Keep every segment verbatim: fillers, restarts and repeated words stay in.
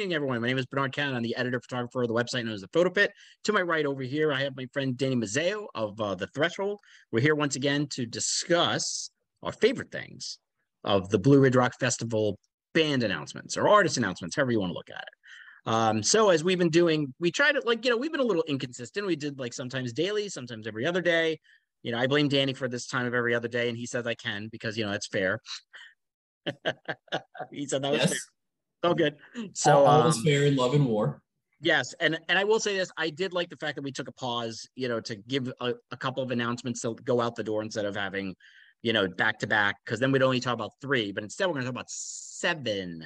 Hey everyone, my name is Bernard Cannon. I'm the editor, photographer of the website known as The Photo Pit. To my right over here, I have my friend Danny Mazzeo of uh, The Threshold. We're here once again to discuss our favorite things of the Blue Ridge Rock Festival band announcements or artist announcements, however you want to look at it. Um, so as we've been doing, we try to like, you know, we've been a little inconsistent. We did like sometimes daily, sometimes every other day. You know, I blame Danny for this time of every other day and he says I can because, you know, that's fair. He said that yes. was fair. So good. So all um, is fair in love and war. Yes, and and I will say this: I did like the fact that we took a pause, you know, to give a, a couple of announcements to go out the door instead of having, you know, back to back, because then we'd only talk about three, but instead we're going to talk about seven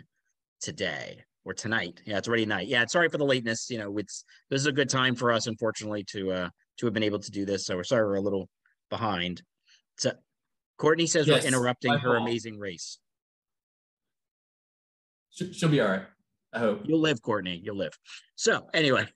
today or tonight. Yeah, it's already night. Yeah, sorry for the lateness. You know, it's this is a good time for us, unfortunately, to uh to have been able to do this. So we're sorry we're a little behind. So Courtney says yes, we're interrupting her fault. Amazing race. She'll be all right, I hope. You'll live, Courtney. You'll live. So anyway,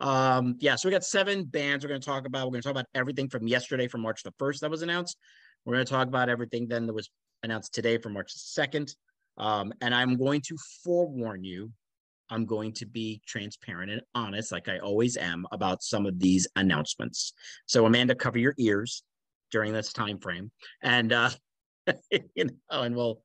um, yeah, so we got seven bands we're going to talk about. We're going to talk about everything from yesterday, from March the first that was announced. We're going to talk about everything then that was announced today from March the second. Um, and I'm going to forewarn you, I'm going to be transparent and honest, like I always am, about some of these announcements. So Amanda, cover your ears during this time frame. And, uh, you know, and we'll...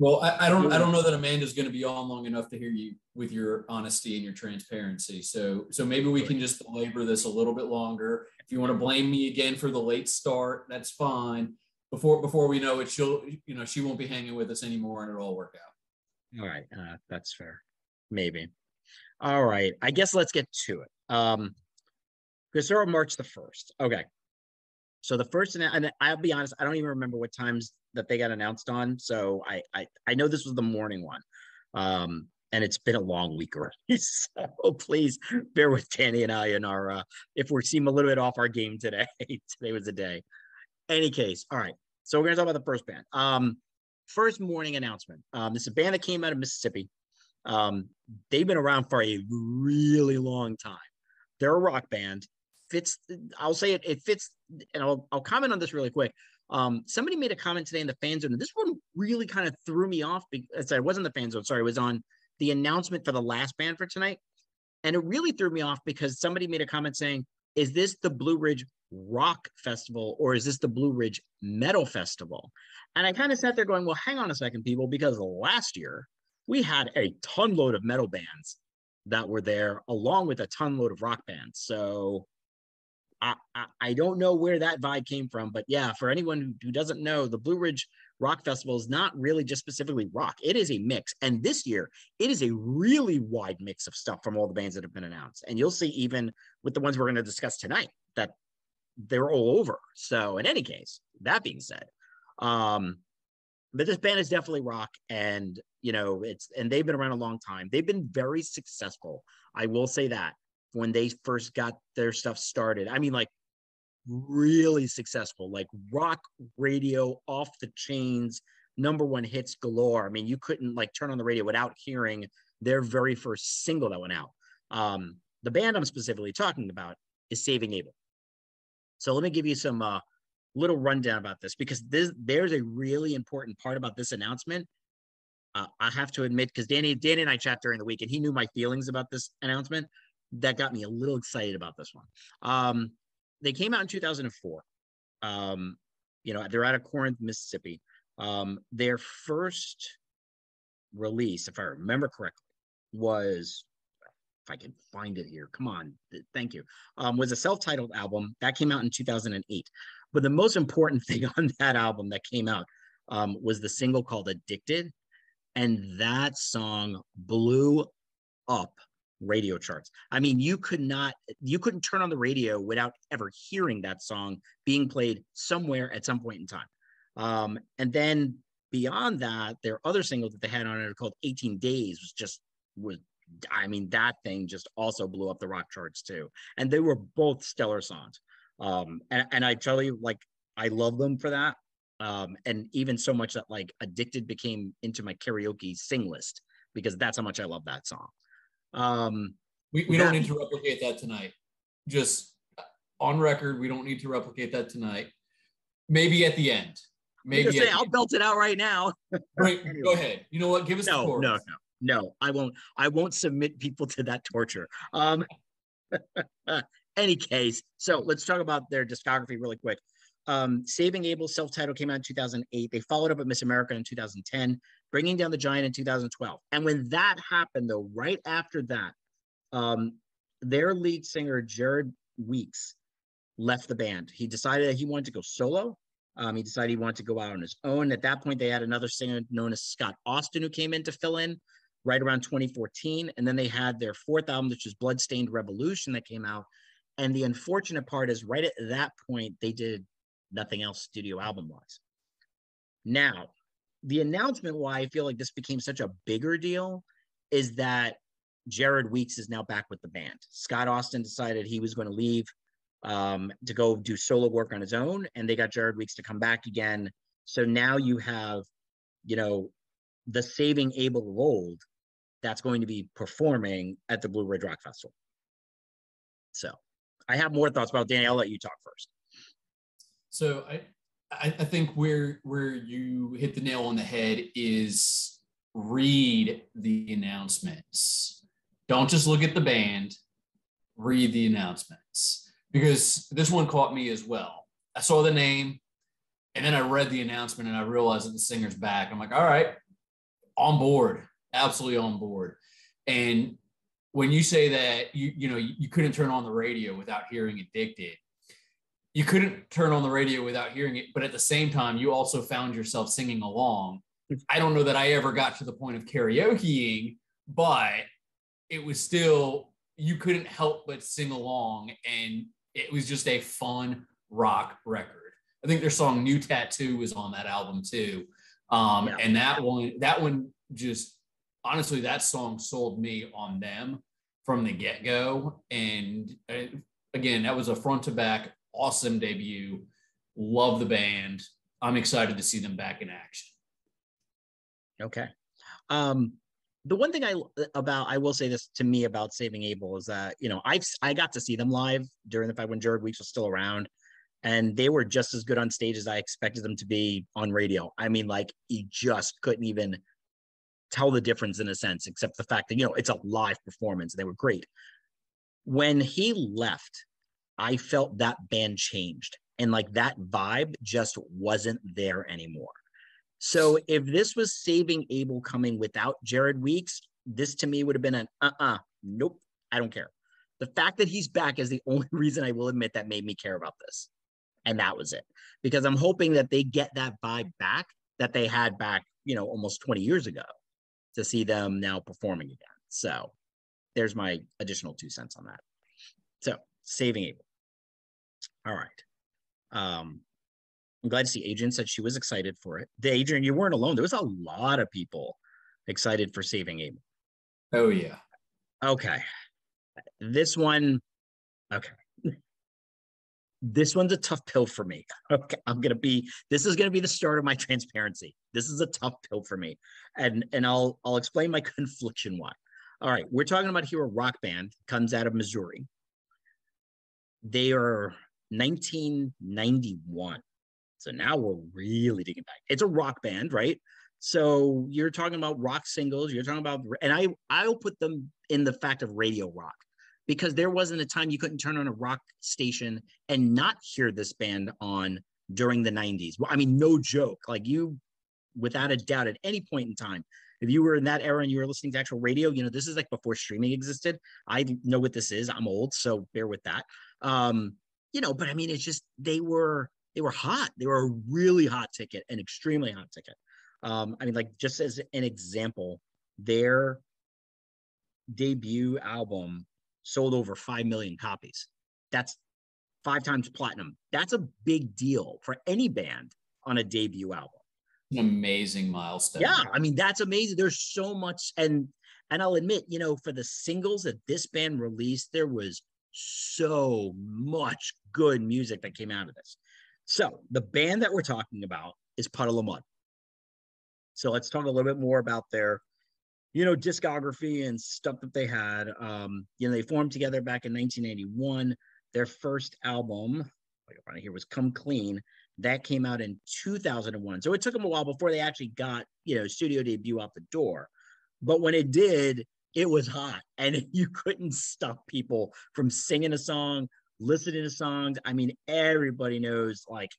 Well, I, I don't. I don't know that Amanda's going to be on long enough to hear you with your honesty and your transparency. So, so maybe we can just belabor this a little bit longer. If you want to blame me again for the late start, that's fine. Before before we know it, she'll you know she won't be hanging with us anymore, and it'll all work out. All right, uh, that's fair. Maybe. All right. I guess let's get to it. Um, because they're on March the first. Okay. So the first, and I'll be honest, I don't even remember what times that they got announced on. So I I, I know this was the morning one, um, and it's been a long week already. So please bear with Danny and I and our, uh, if we seem a little bit off our game today. Today was the day. Any case, all right. So we're going to talk about the first band. Um, first morning announcement. Um, this is a band that came out of Mississippi. Um, they've been around for a really long time. They're a rock band. Fits, I'll say it, it fits, and I'll, I'll comment on this really quick. Um, somebody made a comment today in the fan zone. This one really kind of threw me off because I wasn't the fan zone, sorry, it was on the announcement for the last band for tonight. And it really threw me off because somebody made a comment saying, is this the Blue Ridge Rock Festival or is this the Blue Ridge Metal Festival? And I kind of sat there going, well, hang on a second, people, because last year we had a ton load of metal bands that were there along with a ton load of rock bands. So I, I don't know where that vibe came from, but yeah, for anyone who doesn't know, the Blue Ridge Rock Festival is not really just specifically rock. It is a mix. And this year, it is a really wide mix of stuff from all the bands that have been announced. And you'll see even with the ones we're going to discuss tonight that they're all over. So in any case, that being said, um, but this band is definitely rock and, you know, it's, and they've been around a long time. They've been very successful. I will say that. When they first got their stuff started. I mean, like really successful, like rock radio off the chains, number one hits galore. I mean, you couldn't like turn on the radio without hearing their very first single that went out. Um, the band I'm specifically talking about is Saving Abel. So let me give you some uh, little rundown about this because this, there's a really important part about this announcement. Uh, I have to admit, because Danny, Danny and I chat during the week and he knew my feelings about this announcement. That got me a little excited about this one. Um, they came out in two thousand four. Um, you know, they're out of Corinth, Mississippi. Um, their first release, if I remember correctly, was, if I can find it here, come on, th- thank you, um, was a self-titled album that came out in two thousand eight. But the most important thing on that album that came out um, was the single called Addicted. And that song blew up radio charts. I mean, you could not, you couldn't turn on the radio without ever hearing that song being played somewhere at some point in time. Um, and then beyond that, their other single that they had on it called eighteen days was just, was, I mean, that thing just also blew up the rock charts too. And they were both stellar songs. Um, and, and I tell you, like, I love them for that. Um, and even so much that like Addicted became into my karaoke sing list because that's how much I love that song. Um, we, we that, don't need to replicate that tonight. Just on record, we don't need to replicate that tonight. Maybe at the end. Maybe at say, the I'll end. Belt it out right now. Right, anyway. Go ahead. You know what? Give us no, the chorus. No, no, no, I won't. I won't submit people to that torture. Um, any case, so let's talk about their discography really quick. Um, Saving Abel, self-titled, came out in two thousand eight. They followed up with Miss America in two thousand ten, Bringing Down the Giant in two thousand twelve. And when that happened, though, right after that, um, their lead singer, Jared Weeks, left the band. He decided that he wanted to go solo. Um, he decided he wanted to go out on his own. At that point, they had another singer known as Scott Austin who came in to fill in right around twenty fourteen. And then they had their fourth album, which was Bloodstained Revolution, that came out. And the unfortunate part is right at that point, they did nothing else studio album-wise. Now, the announcement why I feel like this became such a bigger deal is that Jared Weeks is now back with the band. Scott Austin decided he was going to leave um, to go do solo work on his own, and they got Jared Weeks to come back again. So now you have, you know, the Saving Abel of old that's going to be performing at the Blue Ridge Rock Festival. So I have more thoughts about Danny. I'll let you talk first. So I, I think where where you hit the nail on the head is read the announcements. Don't just look at the band, read the announcements. Because this one caught me as well. I saw the name and then I read the announcement and I realized that the singer's back. I'm like, all right, on board, absolutely on board. And when you say that, you, you know, you couldn't turn on the radio without hearing Addicted. You couldn't turn on the radio without hearing it, but at the same time, you also found yourself singing along. I don't know that I ever got to the point of karaokeing, but it was still, you couldn't help but sing along, and it was just a fun rock record. I think their song New Tattoo was on that album too. Um, yeah. And that one, that one just, honestly, that song sold me on them from the get-go. And uh, again, that was a front to back awesome debut. Love the band. I'm excited to see them back in action. Okay. Um, the one thing I about I will say this to me about Saving Abel is that, you know, I've I got to see them live during the fight when Jared Weeks was still around, and they were just as good on stage as I expected them to be on radio. I mean, like, you just couldn't even tell the difference in a sense, except the fact that, you know, it's a live performance. They were great. When he left, I felt that band changed, and like that vibe just wasn't there anymore. So if this was Saving Abel coming without Jared Weeks, this to me would have been an uh-uh, nope, I don't care. The fact that he's back is the only reason I will admit that made me care about this. And that was it. Because I'm hoping that they get that vibe back that they had back, you know, almost twenty years ago, to see them now performing again. So there's my additional two cents on that. So Saving Abel. All right. Um, I'm glad to see Adrian said she was excited for it. Adrian, you weren't alone. There was a lot of people excited for Saving Abel. Oh, yeah. Okay. This one, okay. This one's a tough pill for me. Okay. I'm going to be, this is going to be the start of my transparency. This is a tough pill for me. And, and I'll, I'll explain my confliction why. All right. We're talking about here a rock band, comes out of Missouri. They are nineteen ninety-one. So now we're really digging back. It's a rock band, right? So you're talking about rock singles. You're talking about, and I, I'll put them in the fact of radio rock, because there wasn't a time you couldn't turn on a rock station and not hear this band on during the nineties. Well, I mean, no joke. Like, you, without a doubt, at any point in time, if you were in that era and you were listening to actual radio, you know, this is like before streaming existed. I know what this is. I'm old, so bear with that. Um, you know, but I mean, it's just, they were, they were hot. They were a really hot ticket, an extremely hot ticket. Um, I mean, like, just as an example, their debut album sold over five million copies. That's five times platinum. That's a big deal for any band on a debut album. An amazing milestone. Yeah, I mean, that's amazing. There's so much, and and I'll admit, you know, for the singles that this band released, there was so much good music that came out of this. So the band that we're talking about is Puddle of Mudd. So let's talk a little bit more about their, you know, discography and stuff that they had. Um, you know, they formed together back in nineteen eighty-one. Their first album, like I here, was Come Clean. That came out in two thousand one. So it took them a while before they actually got, you know, studio debut out the door. But when it did, it was hot, and you couldn't stop people from singing a song, listening to songs. I mean, everybody knows, like,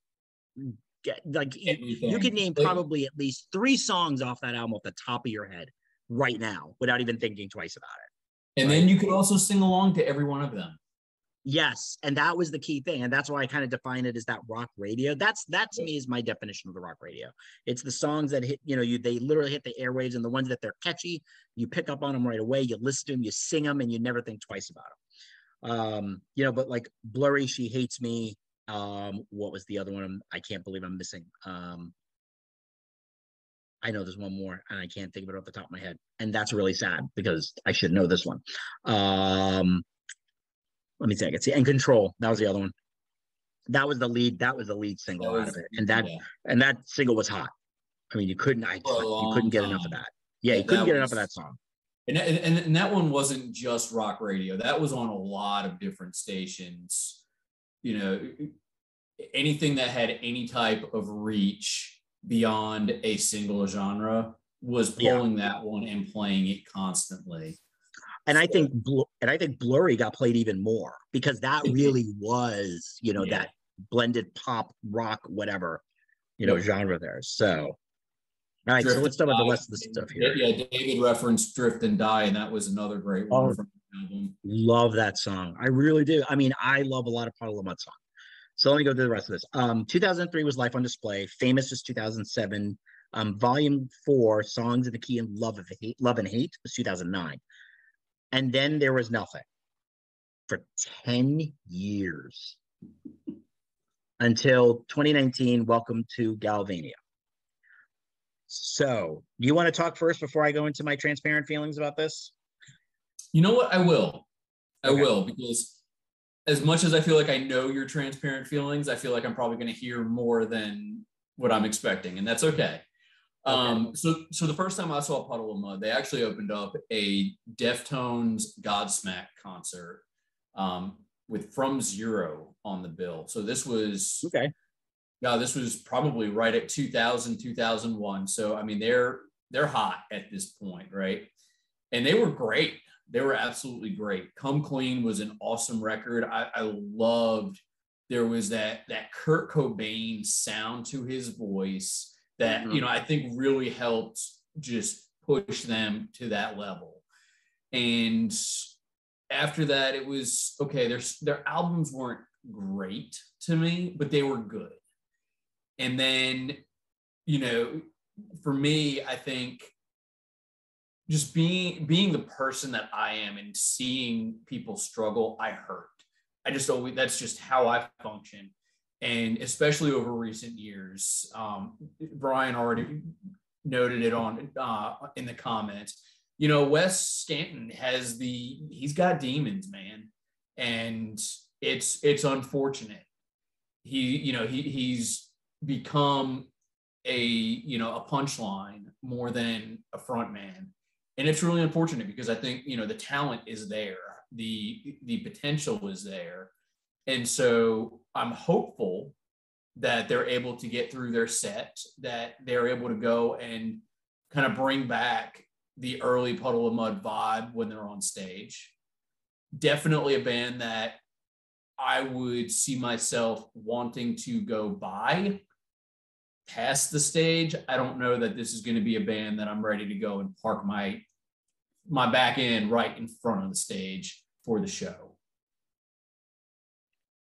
like Everything. you could name probably at least three songs off that album off the top of your head right now without even thinking twice about it. And right? then you could also sing along to every one of them. Yes, and that was the key thing, and that's why I kind of define it as that rock radio. That's that to me is my definition of the rock radio. It's the songs that hit, you know, you they literally hit the airwaves, and the ones that they're catchy, you pick up on them right away, you listen to them, you sing them, and you never think twice about them. Um, you know, but like Blurry, She Hates Me. Um, what was the other one? I can't believe I'm missing. Um, I know there's one more, and I can't think of it off the top of my head, and that's really sad because I should know this one. Um, Let me see. I can see. And Control. That was the other one. That was the lead. That was the lead single was, out of it. And that yeah. and that single was hot. I mean, you couldn't. I you couldn't get time. enough of that. Yeah, you that couldn't was, get enough of that song. And, and and that one wasn't just rock radio. That was on a lot of different stations. You know, anything that had any type of reach beyond a single genre was pulling yeah. that one and playing it constantly. And I think and I think Blurry got played even more because that really was, you know, yeah. that blended pop, rock, whatever, you know, yeah. genre there. So, all right, Drift so let's talk about the rest of the stuff here. Yeah, David referenced Drift and Die, and that was another great one. Oh, from the album. Love that song. I really do. I mean, I love a lot of Puddle of Mudd songs. So let me go through the rest of this. Um, two thousand three was Life on Display. Famous was two thousand seven. Um, Volume Four: Songs of the Key and Love of Hate, Love and Hate was two thousand nine. And then there was nothing for ten years until twenty nineteen, Welcome to Galvania. So you want to talk first before I go into my transparent feelings about this? You know what? I will. I okay. will, because as much as I feel like I know your transparent feelings, I feel like I'm probably going to hear more than what I'm expecting, and that's okay. Okay. Um, so, so the first time I saw Puddle of Mudd, they actually opened up a Deftones Godsmack concert um, with From Zero on the bill. So this was, okay. yeah, this was probably right at two thousand, two thousand one. So, I mean, they're, they're hot at this point, right? And they were great. They were absolutely great. Come Clean was an awesome record. I, I loved, there was that, that Kurt Cobain sound to his voice that, you know, I think really helped just push them to that level. And after that, it was, okay, their, their albums weren't great to me, but they were good. And then, you know, for me, I think just being, being the person that I am and seeing people struggle, I hurt. I just always, that's just how I function. And especially over recent years, um, Brian already noted it on uh, in the comments, you know, Wes Stanton has the, he's got demons, man. And it's, it's unfortunate. He, you know, he he's become a, you know, a punchline more than a front man. And it's really unfortunate because I think, you know, the talent is there. The, the potential is there. And so I'm hopeful that they're able to get through their set, that they're able to go and kind of bring back the early Puddle of Mudd vibe when they're on stage. Definitely a band that I would see myself wanting to go by past the stage. I don't know that this is going to be a band that I'm ready to go and park my, my back end right in front of the stage for the show.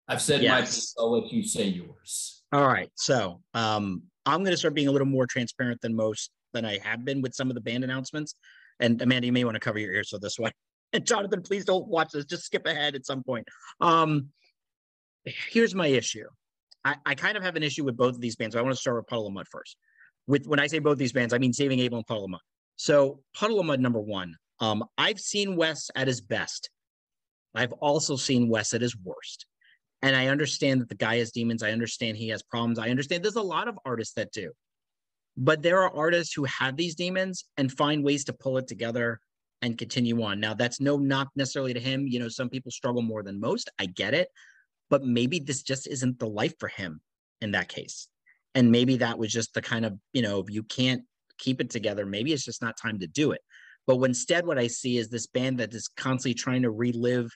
I've said yes. my piece, I'll let you say yours. All right. So um, I'm going to start being a little more transparent than most, than I have been with some of the band announcements. And Amanda, you may want to cover your ears for this one. And Jonathan, please don't watch this. Just skip ahead at some point. Um, here's my issue. I, I kind of have an issue with both of these bands. So I want to start with Puddle of Mudd first. With, when I say both these bands, I mean Saving Abel and Puddle of Mudd. So Puddle of Mudd, number one. Um, I've seen Wes at his best. I've also seen Wes at his worst. And I understand that the guy has demons. I understand he has problems. I understand there's a lot of artists that do. But there are artists who have these demons and find ways to pull it together and continue on. Now, that's no knock necessarily to him. You know, some people struggle more than most. I get it. But maybe this just isn't the life for him in that case. And maybe that was just the kind of, you know, you can't keep it together. Maybe it's just not time to do it. But instead, what I see is this band that is constantly trying to relive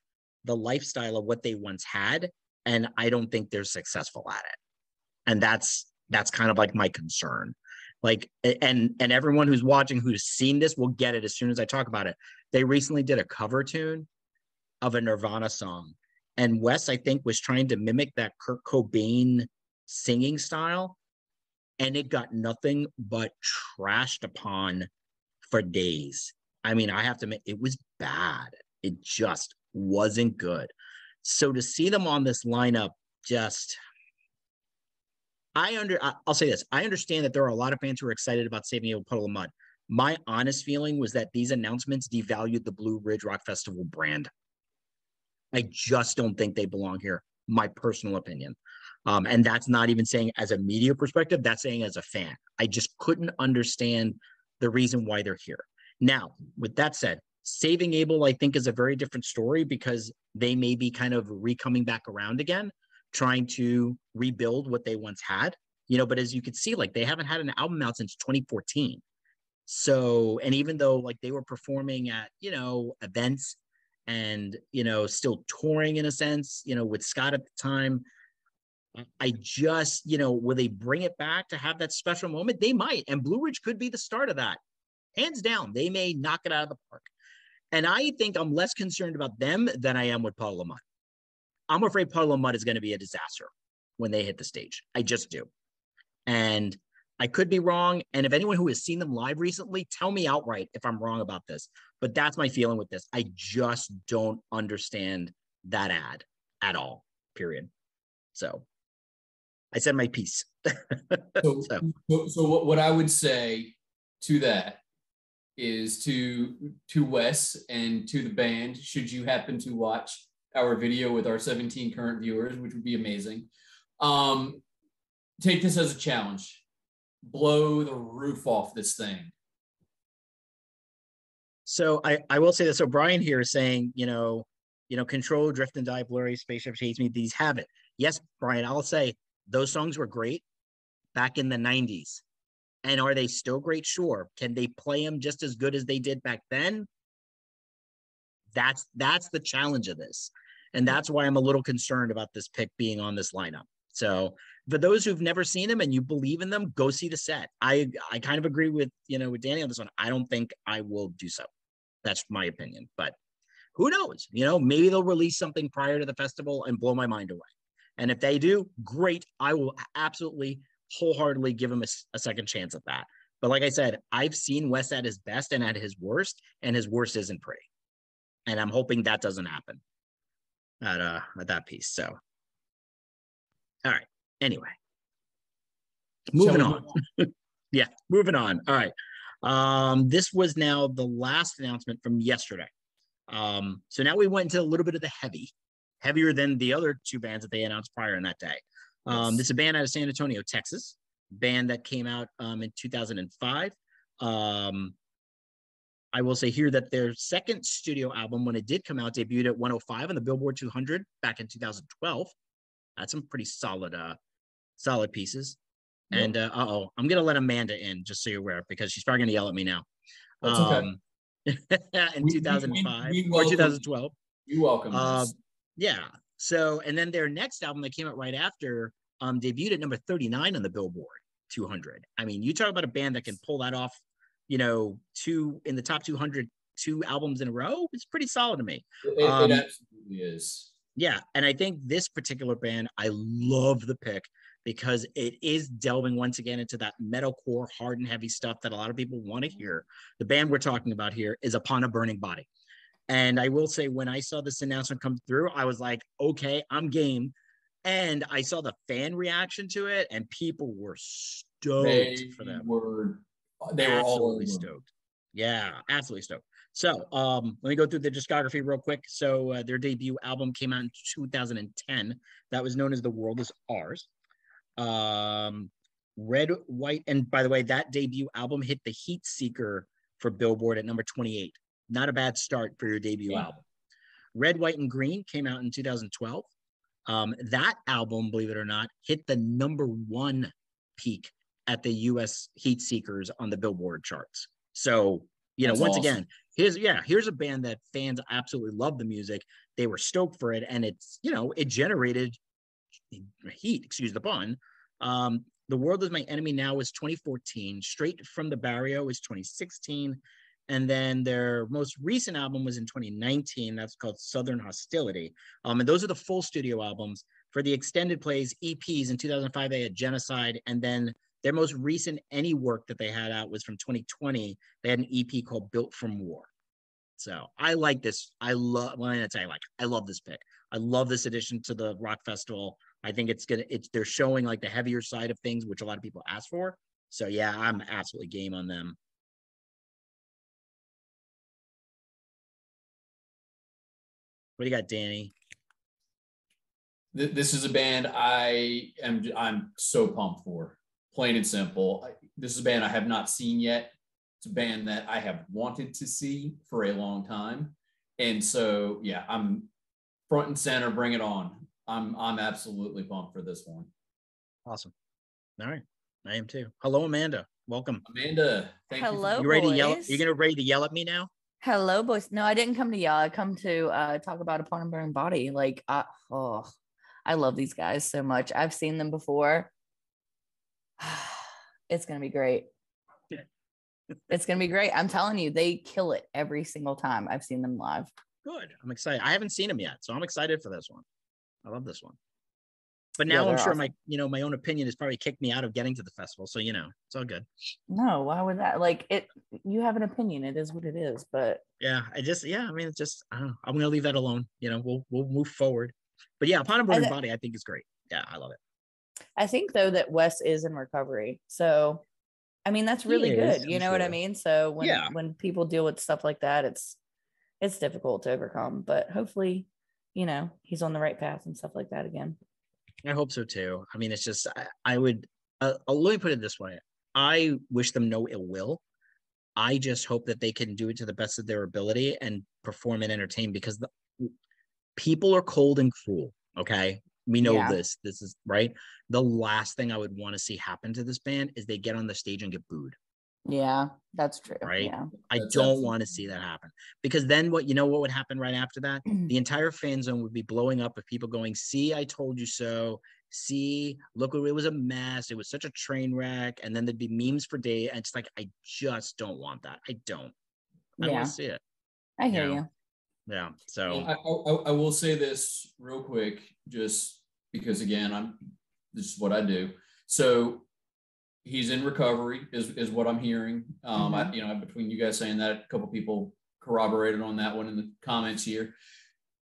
the lifestyle of what they once had, and I don't think they're successful at it. And that's that's kind of like my concern. Like, and and everyone who's watching, who's seen this, will get it as soon as I talk about it. They recently did a cover tune of a Nirvana song, and Wes, I think, was trying to mimic that Kurt Cobain singing style, and it got nothing but trashed upon for days. I mean, I have to admit, it was bad. It just wasn't good. So to see them on this lineup, just, I under, I'll say this. I understand that there are a lot of fans who are excited about Saving Abel, Puddle of Mudd. My honest feeling was that these announcements devalued the Blue Ridge Rock Festival brand. I just don't think they belong here, my personal opinion. Um, and that's not even saying as a media perspective, that's saying as a fan. I just couldn't understand the reason why they're here. Now, with that said, Saving Abel, I think, is a very different story because they may be kind of re-coming back around again, trying to rebuild what they once had, you know, but as you can see, like, they haven't had an album out since twenty fourteen. So, and even though, like, they were performing at, you know, events and, you know, still touring in a sense, you know, with Scott at the time, I just, you know, will they bring it back to have that special moment? They might. And Blue Ridge could be the start of that. Hands down, they may knock it out of the park. And I think I'm less concerned about them than I am with Puddle of Mudd. I'm afraid Puddle of Mudd is going to be a disaster when they hit the stage. I just do. And I could be wrong. And if anyone who has seen them live recently, tell me outright if I'm wrong about this. But that's my feeling with this. I just don't understand that ad at all, period. So I said my piece. so, so. so what, what I would say to that is to to Wes and to the band, should you happen to watch our video with our seventeen current viewers, which would be amazing, um, take this as a challenge. Blow the roof off this thing. So I, I will say this. So Brian here is saying, you know, you know, Control, Drift and Die, Blurry, Spaceship, She Hates Me, these have it. Yes, Brian, I'll say those songs were great back in the nineties. And are they still great? Sure. Can they play them just as good as they did back then? That's that's the challenge of this. And that's why I'm a little concerned about this pick being on this lineup. So for those who've never seen them and you believe in them, go see the set. I, I kind of agree with, you know, with Danny on this one. I don't think I will do so. That's my opinion. But who knows? You know, maybe they'll release something prior to the festival and blow my mind away. And if they do, great. I will absolutely wholeheartedly give him a, a second chance at that. But like I said, I've seen Wes at his best and at his worst, and his worst isn't pretty. And I'm hoping that doesn't happen at, uh, at that piece. So, all right. Anyway, moving on. Yeah, moving on. All right. Um, this was now the last announcement from yesterday. Um, so now we went into a little bit of the heavy, heavier than the other two bands that they announced prior in that day. Um, this is a band out of San Antonio, Texas, band that came out um, in two thousand five. Um, I will say here that their second studio album, when it did come out, debuted at one oh five on the Billboard two hundred back in two thousand twelve. That's some pretty solid, uh, solid pieces. Yep. And uh, uh-oh, I'm going to let Amanda in, just so you're aware, because she's probably going to yell at me now. That's um, okay. In we, two thousand five we, we welcome, or two thousand twelve. You're welcome. Uh, yeah. So, and then their next album that came out right after um, debuted at number thirty-nine on the Billboard two hundred. I mean, you talk about a band that can pull that off, you know, two in the top two hundred, two albums in a row. It's pretty solid to me. It, um, it absolutely is. Yeah. And I think this particular band, I love the pick because it is delving once again into that metalcore, hard and heavy stuff that a lot of people want to hear. The band we're talking about here is Upon a Burning Body. And I will say, when I saw this announcement come through, I was like, okay, I'm game. And I saw the fan reaction to it, and people were stoked they for them. Were, they were absolutely all stoked. Yeah, absolutely stoked. So um, let me go through the discography real quick. So uh, their debut album came out in two thousand ten. That was known as The World Is Ours. Um, Red, White, and by the way, that debut album hit the Heat Seeker for Billboard at number twenty-eight. Not a bad start for your debut yeah. album. Red, White, and Green came out in two thousand twelve. Um, that album, believe it or not, hit the number one peak at the U S Heat Seekers on the Billboard charts. So, you know, that's once awesome. Again, here's, yeah, here's a band that fans absolutely love the music. They were stoked for it. And it's, you know, it generated heat, excuse the pun. Um, The World Is My Enemy Now is twenty fourteen. Straight from the Barrio is twenty sixteen. And then their most recent album was in twenty nineteen. That's called Southern Hostility. Um, and those are the full studio albums. For the extended plays, E Ps, in two thousand five, they had Genocide. And then their most recent any work that they had out was from twenty twenty. They had an E P called Built From War. So I like this. I love, well, I'm gonna tell you, like, I love this pick. I love this addition to the rock festival. I think it's gonna, it's, they're showing like the heavier side of things, which a lot of people ask for. So yeah, I'm absolutely game on them. What do you got, Danny? This is a band I am, I'm so pumped for, plain and simple. This is a band I have not seen yet. It's a band that I have wanted to see for a long time. And so, yeah, I'm front and center, bring it on. I'm I'm absolutely pumped for this one. Awesome. All right. I am too. Hello, Amanda. Welcome. Amanda, thank Hello, you. For- you ready to yell? You're gonna ready to yell at me now? Hello, boys. No, I didn't come to y'all. I come to uh talk about Upon a Burning Body. Like, I, oh, I love these guys so much. I've seen them before. It's gonna be great. It's gonna be great. I'm telling you, they kill it every single time I've seen them live. Good. I'm excited. I haven't seen them yet, so I'm excited for this one. I love this one. But now yeah, I'm sure awesome. my, you know, my own opinion has probably kicked me out of getting to the festival. So, you know, it's all good. No, why would that? Like, it, you have an opinion. It is what it is, but. Yeah, I just, yeah, I mean, it's just, I don't know. I'm going to leave that alone. You know, we'll, we'll move forward. But yeah, Upon a Burning Body, I think is great. Yeah, I love it. I think though that Wes is in recovery. So, I mean, that's really good. You know what I mean? So when, yeah. when people deal with stuff like that, it's, it's difficult to overcome, but hopefully, you know, he's on the right path and stuff like that again. I hope so too. I mean, it's just, I, I would, uh, let me put it this way. I wish them no ill will. I just hope that they can do it to the best of their ability and perform and entertain, because the people are cold and cruel. Okay. We know yeah. this, this is right. The last thing I would want to see happen to this band is they get on the stage and get booed. Yeah, that's true. Right. Yeah. I that's don't awesome. want to see that happen, because then what, you know, what would happen right after that? The entire fan zone would be blowing up with people going, see, I told you so. See, look, it was a mess. It was such a train wreck. And then there'd be memes for days. And it's like, I just don't want that. I don't. I yeah. don't want to see it. I hear you. Know? you. Yeah. So I, I, I will say this real quick, just because again, I'm, this is what I do. So he's in recovery is, is what I'm hearing. Um, mm-hmm. I, you know, between you guys saying that, a couple people corroborated on that one in the comments here.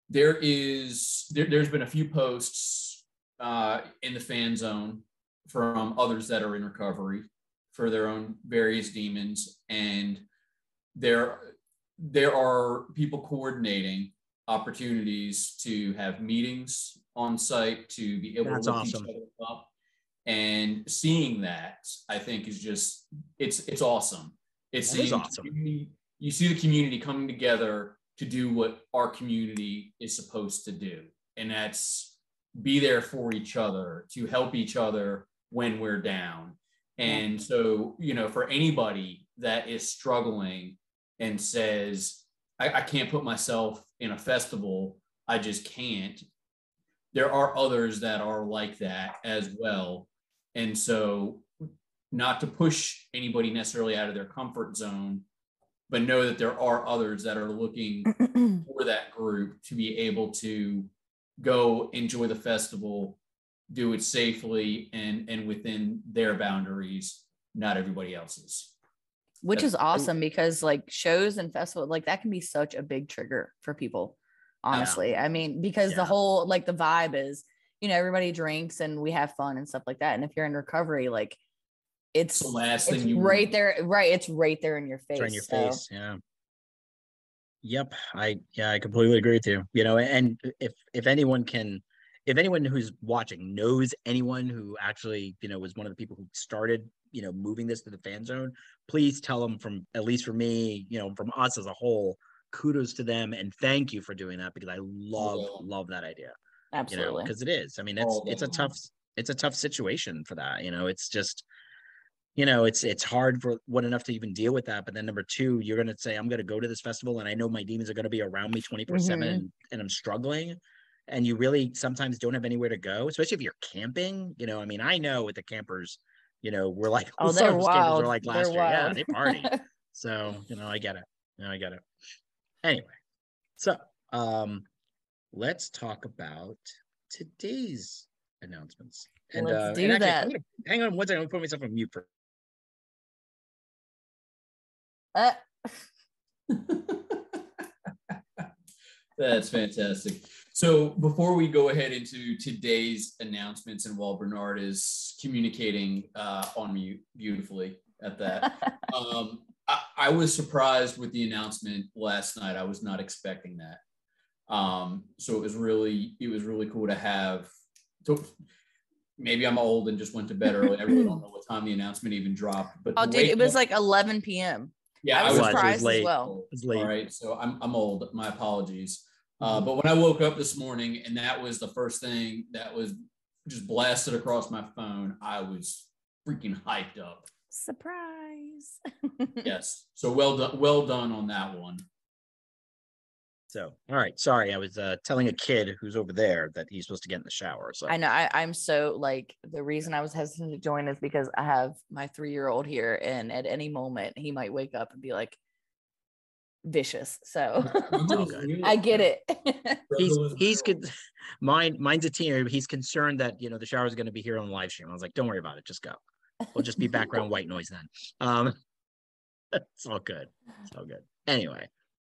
There is, there, there's been a few posts uh, in the fan zone from others that are in recovery for their own various demons. And there, there are people coordinating opportunities to have meetings on site, to be able That's to look awesome. each other up. And seeing that, I think, is just, it's it's awesome. It's seeing awesome. You see the community coming together to do what our community is supposed to do. And that's be there for each other, to help each other when we're down. And so, you know, for anybody that is struggling and says, I, I can't put myself in a festival, I just can't. There are others that are like that as well. And so, not to push anybody necessarily out of their comfort zone, but know that there are others that are looking for that group to be able to go enjoy the festival, do it safely and, and within their boundaries, not everybody else's. Which That's- is awesome, because like shows and festivals, like that can be such a big trigger for people, honestly. Yeah. I mean, because yeah. the whole, like the vibe is, you know, everybody drinks and we have fun and stuff like that. And if you're in recovery, like it's, the last it's thing you right want. there, right. It's right there in your face. It's right in your so. face. Yeah. Yep. I, yeah, I completely agree with you. You know, and if, if anyone can, if anyone who's watching knows anyone who actually, you know, was one of the people who started, you know, moving this to the fan zone, please tell them from, at least for me, you know, from us as a whole, kudos to them. And thank you for doing that, because I love, yeah. love that idea. Absolutely, because you know, it is. I mean, it's oh, it's a tough it's a tough situation for that. You know, it's just, you know, it's it's hard for one enough to even deal with that. But then number two, you're going to say, I'm going to go to this festival and I know my demons are going to be around me twenty-four seven mm-hmm. and, and I'm struggling. And you really sometimes don't have anywhere to go, especially if you're camping. You know, I mean, I know with the campers, you know, we're like, oh, they're wild. Are like last they're year. Wild. Yeah, they party. So, you know, I get it. You know, I get it. Anyway, so um, let's talk about today's announcements. And, let's uh, do and that. Actually, hang on one second. I'm going to put myself on mute for. Uh. That's fantastic. So before we go ahead into today's announcements, and while Bernard is communicating uh, on mute beautifully at that, um, I, I was surprised with the announcement last night. I was not expecting that. Um, so it was really, it was really cool to have. To, maybe I'm old and just went to bed early. I really don't know what time the announcement even dropped. But oh, dude, it was up, like eleven p m Yeah, I was, I was surprised was late. As well. It was late. All right, so I'm I'm old. My apologies. Uh, but when I woke up this morning and that was the first thing that was just blasted across my phone, I was freaking hyped up. Surprise. Yes. So well done. Well done on that one. So, all right. Sorry. I was uh, telling a kid who's over there that he's supposed to get in the shower. So I know I, I'm so like, the reason I was hesitant to join is because I have my three-year-old here and at any moment he might wake up and be like, vicious, so I get it. he's he's con- mine mine's a teenager. He's concerned that, you know, the shower is going to be here on live stream. I was like, don't worry about it, just go, we'll just be background white noise then. Um it's all good, it's all good. Anyway,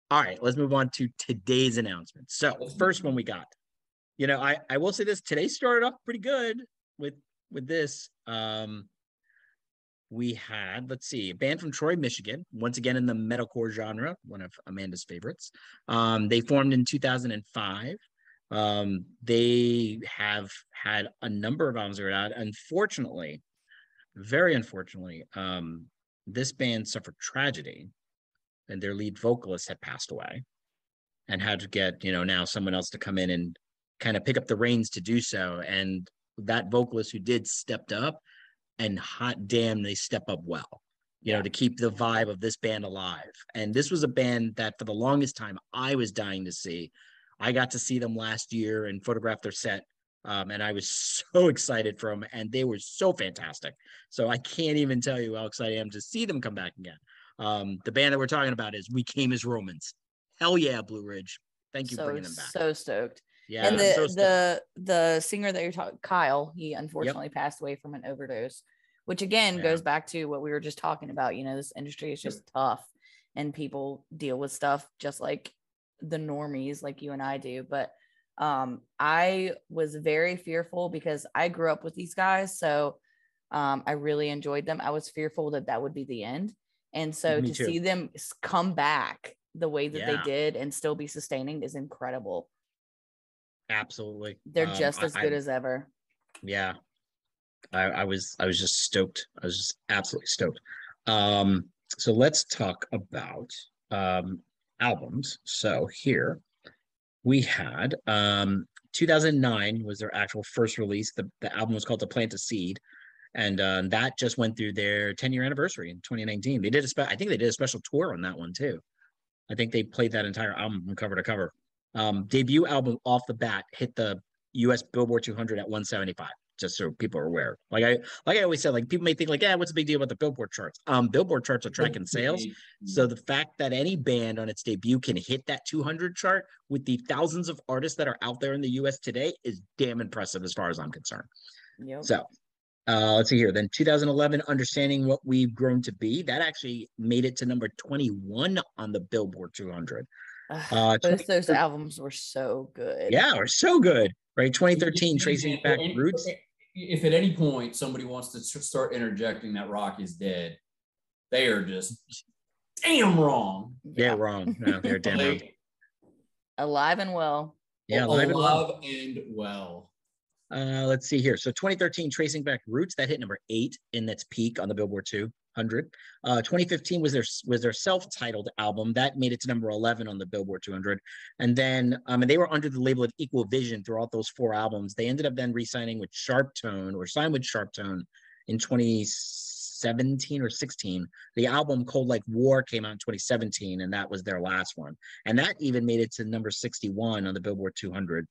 all right, let's move on to today's announcement. So first one we got, you know, i i will say this, today started off pretty good with with this. um We had, let's see, a band from Troy, Michigan, once again in the metalcore genre, one of Amanda's favorites. Um, they formed in two thousand five. Um, they have had a number of albums that are out. Unfortunately, very unfortunately, um, this band suffered tragedy and their lead vocalist had passed away and had to get, you know, now someone else to come in and kind of pick up the reins to do so. And that vocalist who did stepped up. And hot damn, they step up well, you know, to keep the vibe of this band alive. And this was a band that for the longest time I was dying to see. I got to see them last year and photograph their set. Um, and I was so excited for them. And they were so fantastic. So I can't even tell you how excited I am to see them come back again. Um, the band that we're talking about is We Came as Romans. Hell yeah, Blue Ridge. Thank you for so, bringing them back. So stoked. Yeah, and the, so the the singer that you're talking, Kyle, he unfortunately yep. passed away from an overdose, which again yeah. goes back to what we were just talking about. You know, this industry is just yep. tough, and people deal with stuff just like the normies, like you and I do. But um, I was very fearful because I grew up with these guys, so um, I really enjoyed them. I was fearful that that would be the end, and so Me to too. see them come back the way that yeah. they did and still be sustaining is incredible. Absolutely, they're um, just as good I, as ever. Yeah, I, I was, I was just stoked. I was just absolutely stoked. Um, so let's talk about um, albums. So here we had um, two thousand nine was their actual first release. The the album was called "To Plant a Seed," and uh, that just went through their ten year anniversary in twenty nineteen. They did a spe- I think they did a special tour on that one too. I think they played that entire album from cover to cover. Um, debut album Off the Bat hit the U S Billboard two hundred at one seventy-five, just so people are aware. Like I like I always said, like people may think like, yeah, what's the big deal about the Billboard charts? Um, Billboard charts are tracking sales. So the fact that any band on its debut can hit that two hundred chart with the thousands of artists that are out there in the U S today is damn impressive as far as I'm concerned. Yep. So uh, let's see here. Then two thousand eleven, Understanding What We've Grown to Be, that actually made it to number twenty-one on the Billboard two hundred. Uh, Both those albums were so good. Yeah, were so good. Right, twenty thirteen, Tracing Back Roots. If at any point somebody wants to start interjecting that rock is dead, they are just damn wrong. They're yeah. wrong. No, they're damn wrong. Alive and well. Yeah, alive, alive and well. Uh, let's see here. So twenty thirteen, Tracing Back Roots, that hit number eight in its peak on the Billboard two. Hundred. Uh, twenty fifteen was their was their self-titled album that made it to number eleven on the Billboard two hundred, and then um, and they were under the label of Equal Vision throughout those four albums. They ended up then re-signing with Sharp Tone or signed with Sharp Tone in 20 twenty seventeen or sixteen. The album Cold Like War came out in twenty seventeen, and that was their last one. And that even made it to number sixty-one on the Billboard two hundred,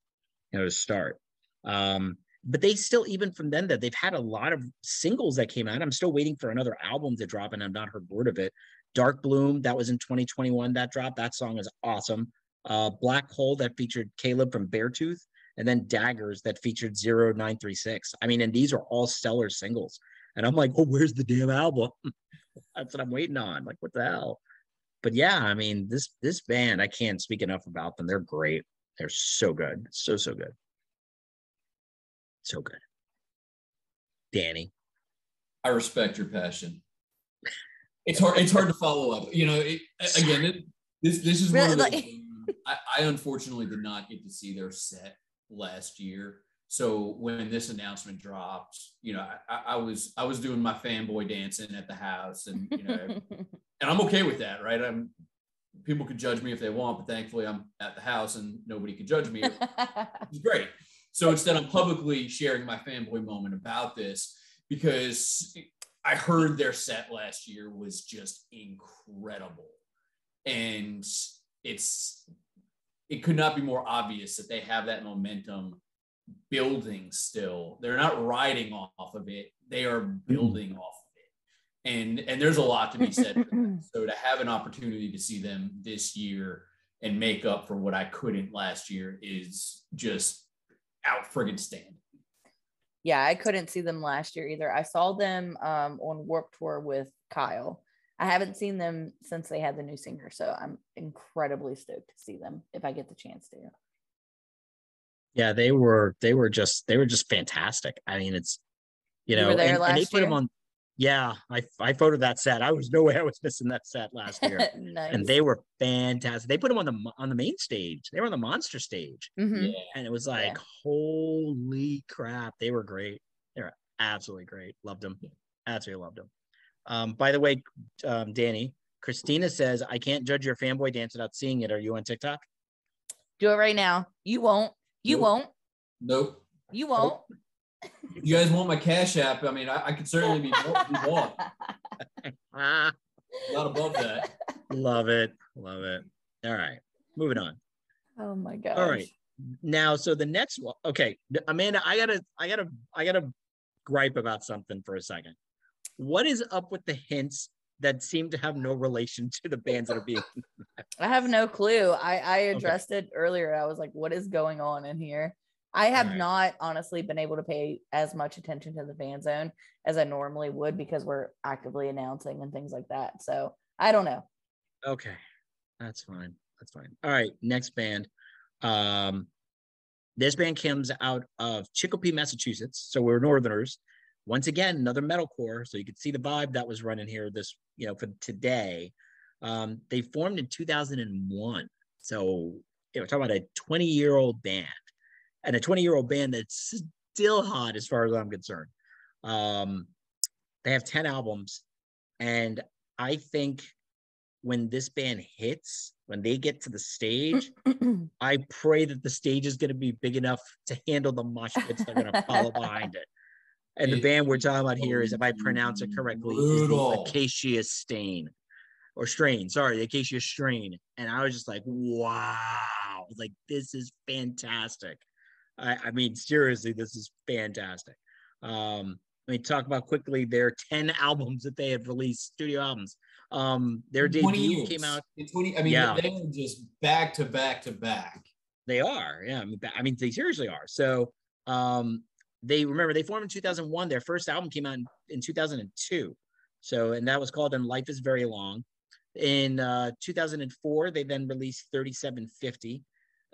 you know, to start. Um, but they still, even from then, that they've had a lot of singles that came out. I'm still waiting for another album to drop, and I've not heard word of it. Dark Bloom, that was in twenty twenty-one, that dropped. That song is awesome. Uh, Black Hole, that featured Caleb from Beartooth, and then Daggers, that featured zero nine three six. I mean, and these are all stellar singles. And I'm like, oh, where's the damn album? That's what I'm waiting on. Like, what the hell? But yeah, I mean, this this band, I can't speak enough about them. They're great. They're so good. So, so good. So good. Danny. I respect your passion. It's hard, it's hard to follow up. You know, it, again, it, this this is one of those things. I, I unfortunately did not get to see their set last year. So when this announcement dropped, you know, I, I was I was doing my fanboy dancing at the house, and you know, and I'm okay with that, right? I'm people could judge me if they want, but thankfully I'm at the house and nobody could judge me. It's great. So instead, I'm publicly sharing my fanboy moment about this, because I heard their set last year was just incredible, and it's it could not be more obvious that they have that momentum building still. They're not riding off of it, they are building off of it, and and there's a lot to be said for that. So to have an opportunity to see them this year and make up for what I couldn't last year is just out friggin' standing. Yeah, I couldn't see them last year either. I saw them um on Warped Tour with Kyle. I haven't seen them since they had the new singer, so I'm incredibly stoked to see them if I get the chance to. Yeah, they were they were just they were just fantastic. I mean, it's you know, you were there and, last and they put year? Them on. Yeah, I I photoed that set. I was no way I was missing that set last year. Nice. And they were fantastic. They put them on the on the main stage. They were on the monster stage, mm-hmm. yeah. and it was like, yeah. holy crap, they were great. They were absolutely great. Loved them. Absolutely loved them. Um, by the way, um, Danny, Christina says, I can't judge your fanboy dance without seeing it. Are you on TikTok? Do it right now. You won't. You nope. won't. Nope. You won't. Nope. You guys want my Cash App? I mean, I, I could certainly be bought. Not above that. Love it. Love it. All right. Moving on. Oh my gosh. All right. Now, so the next one. Okay. Amanda, I gotta, I gotta, I gotta gripe about something for a second. What is up with the hints that seem to have no relation to the bands that are being? I have no clue. I, I addressed okay. it earlier. I was like, what is going on in here? I have right. not honestly been able to pay as much attention to the fan zone as I normally would, because we're actively announcing and things like that. So I don't know. Okay. That's fine. That's fine. All right. Next band. Um, this band comes out of Chicopee, Massachusetts. So we're Northerners. Once again, another metalcore, so you could see the vibe that was running here this, you know, for today. Um, they formed in two thousand one. So, you know, talking about a twenty-year-old band, and a twenty-year-old band that's still hot as far as I'm concerned. Um, they have ten albums, and I think when this band hits, when they get to the stage, I pray that the stage is going to be big enough to handle the mosh pits that are going to follow behind it. And the band we're talking about here is, if I pronounce it correctly, is the Acacia Stain or Strain. Sorry, the Acacia Strain. And I was just like, wow, like this is fantastic. I, I mean, seriously, this is fantastic. Um, let me talk about quickly their ten albums that they have released, studio albums. Um, their debut came out. twenty, I mean, yeah. They were just back to back to back. They are, yeah. I mean, I mean they seriously are. So, um, They remember they formed in two thousand one. Their first album came out in, in two thousand two. So, and that was called And Life is Very Long. In uh, two thousand four, they then released thirty-seven fifty.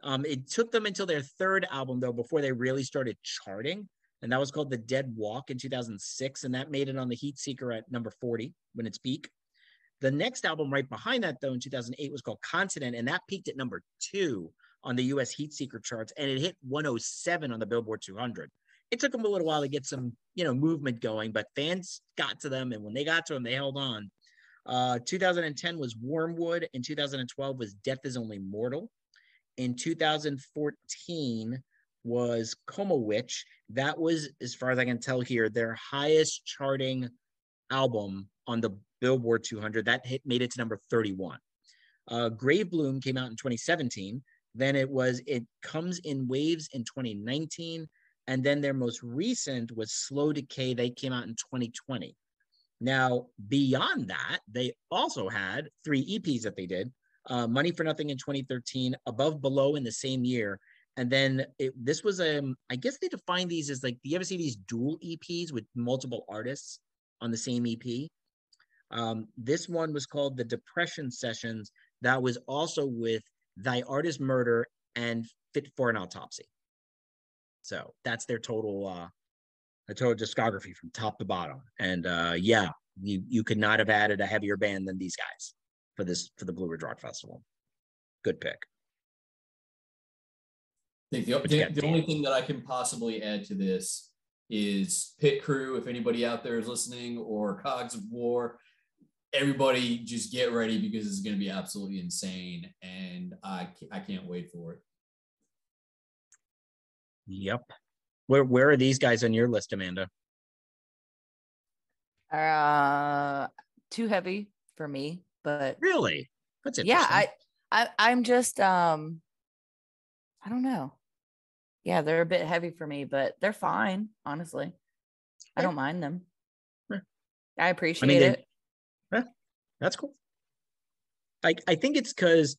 Um, it took them until their third album, though, before they really started charting. And that was called The Dead Walk in two thousand six. And that made it on the Heat Seeker at number forty when it's peak. The next album right behind that, though, in two thousand eight was called Continent. And that peaked at number two on the U S Heat Seeker charts. And it hit one oh seven on the Billboard two hundred. It took them a little while to get some, you know, movement going, but fans got to them. And when they got to them, they held on. Uh, two thousand ten was Wormwood. In two thousand twelve was Death is Only Mortal. In two thousand fourteen was Coma Witch. That was, as far as I can tell here, their highest charting album on the Billboard two hundred. That hit, made it to number thirty-one. Uh, Grave Bloom came out in twenty seventeen. Then it was It Comes in Waves in twenty nineteen. And then their most recent was Slow Decay. They came out in twenty twenty. Now, beyond that, they also had three E Ps that they did. Uh, Money for Nothing in twenty thirteen, Above Below in the same year. And then it, this was, a, I guess they defined these as like, do you ever see these dual E Ps with multiple artists on the same E P? Um, this one was called The Depression Sessions. That was also with Thy Artist Murder and Fit for an Autopsy. So that's their total, uh, a total discography from top to bottom. And uh, yeah, you, you could not have added a heavier band than these guys for this, for the Blue Ridge Rock Festival. Good pick. I think the, the, the only thing that I can possibly add to this is Pit Crew. If anybody out there is listening, or Cogs of War, everybody just get ready, because it's going to be absolutely insane. And I, I can't wait for it. Yep. Where, where are these guys on your list, Amanda? Uh, too heavy for me, but really, that's interesting. Yeah, I, I, I'm just, um, I don't know. Yeah, they're a bit heavy for me, but they're fine. Honestly, I don't mind them. Yeah. I appreciate I mean, they, it. Yeah, that's cool. I, I think it's because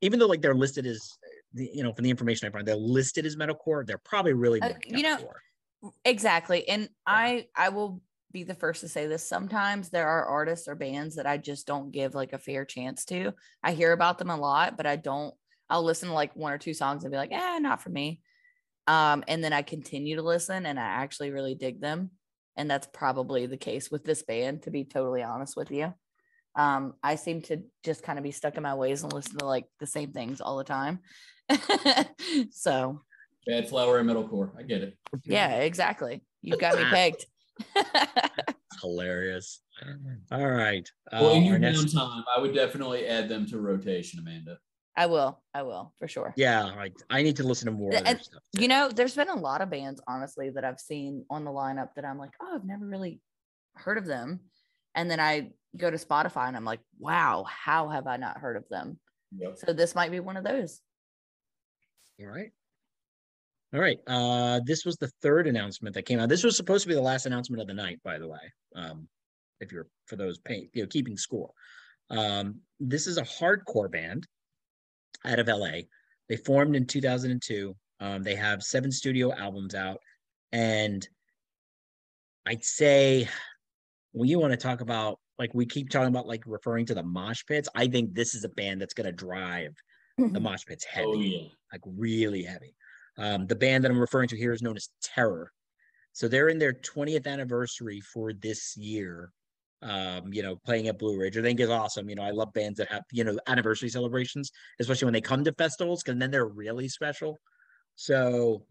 even though like they're listed as, the, you know, from the information I found, they're listed as metalcore. They're probably really, uh, you know, for. Exactly. And yeah. I, I will be the first to say this. Sometimes there are artists or bands that I just don't give like a fair chance to. I hear about them a lot, but I don't, I'll listen to like one or two songs and be like, eh, not for me. Um, and then I continue to listen and I actually really dig them. And that's probably the case with this band, to be totally honest with you. Um, I seem to just kind of be stuck in my ways and listen to like the same things all the time. So bad flower and metalcore. I get it. Yeah, exactly. You got me pegged. Hilarious. All right. Well, uh, in your next... time, I would definitely add them to rotation, Amanda. I will. I will for sure. Yeah. Like I need to listen to more. And, other stuff. You know, there's been a lot of bands, honestly, that I've seen on the lineup that I'm like, oh, I've never really heard of them. And then I go to Spotify and I'm like, wow, how have I not heard of them? Yep. So this might be one of those. All right. All right. Uh, this was the third announcement that came out. This was supposed to be the last announcement of the night, by the way, um, if you're for those paying, you know, keeping score. Um, this is a hardcore band out of L A. They formed in two thousand two. Um, they have seven studio albums out. And I'd say, when you want to talk about, like, we keep talking about, like, referring to the mosh pits. I think this is a band that's going to drive the mosh pits heavy, oh, yeah. like really heavy. Um, the band that I'm referring to here is known as Terror. So they're in their twentieth anniversary for this year, um, you know, playing at Blue Ridge. I think is awesome. You know, I love bands that have, you know, anniversary celebrations, especially when they come to festivals, because then they're really special. So...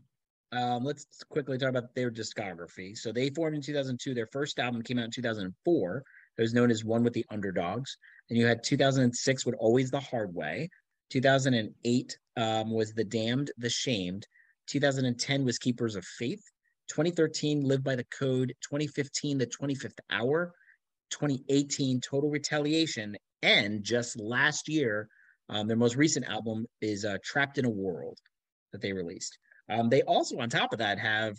Um, let's quickly talk about their discography. So they formed in two thousand two. Their first album came out in two thousand four. It was known as One with the Underdogs. And you had two thousand six with Always the Hard Way. two thousand eight um, was The Damned, The Shamed. two thousand ten was Keepers of Faith. twenty thirteen, Live by the Code. twenty fifteen, The twenty-fifth Hour. twenty eighteen, Total Retaliation. And just last year, um, their most recent album is uh, Trapped in a World that they released. Um, they also, on top of that, have,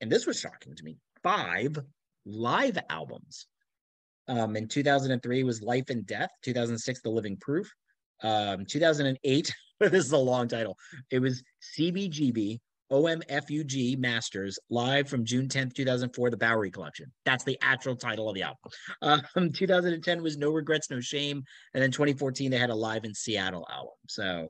and this was shocking to me, five live albums. Um, in two thousand three was Life and Death, two thousand six, The Living Proof, um, two thousand eight, this is a long title, it was C B G B, O M F U G Masters, live from June tenth, two thousand four, The Bowery Collection. That's the actual title of the album. Um, two thousand ten was No Regrets, No Shame, and then twenty fourteen, they had a Live in Seattle album, so...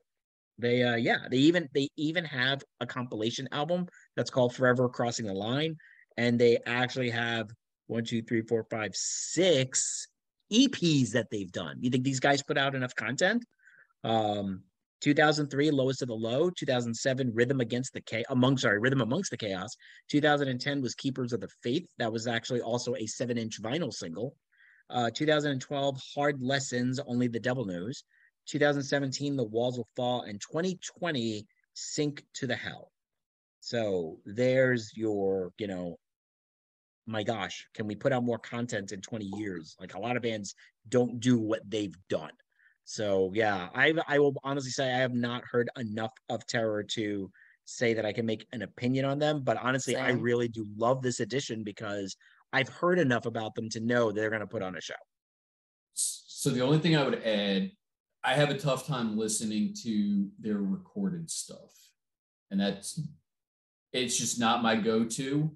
They uh yeah, they even they even have a compilation album that's called Forever Crossing the Line, and they actually have one, two, three, four, five, six E Ps that they've done. You think these guys put out enough content? Um, two thousand three, Lowest of the Low, two thousand seven, Rhythm Against the Chaos, among sorry, Rhythm Amongst the Chaos. two thousand ten was Keepers of the Faith. That was actually also a seven-inch vinyl single. Uh, two thousand twelve, Hard Lessons, Only the Devil Knows. two thousand seventeen, The Walls Will Fall, and twenty twenty, Sink to the Hell. So there's your, you know, my gosh, can we put out more content in twenty years? Like, a lot of bands don't do what they've done. So yeah, I I will honestly say I have not heard enough of Terror to say that I can make an opinion on them. But honestly, Same. I really do love this edition because I've heard enough about them to know they're going to put on a show. So the only thing I would add, I have a tough time listening to their recorded stuff. And that's, it's just not my go-to.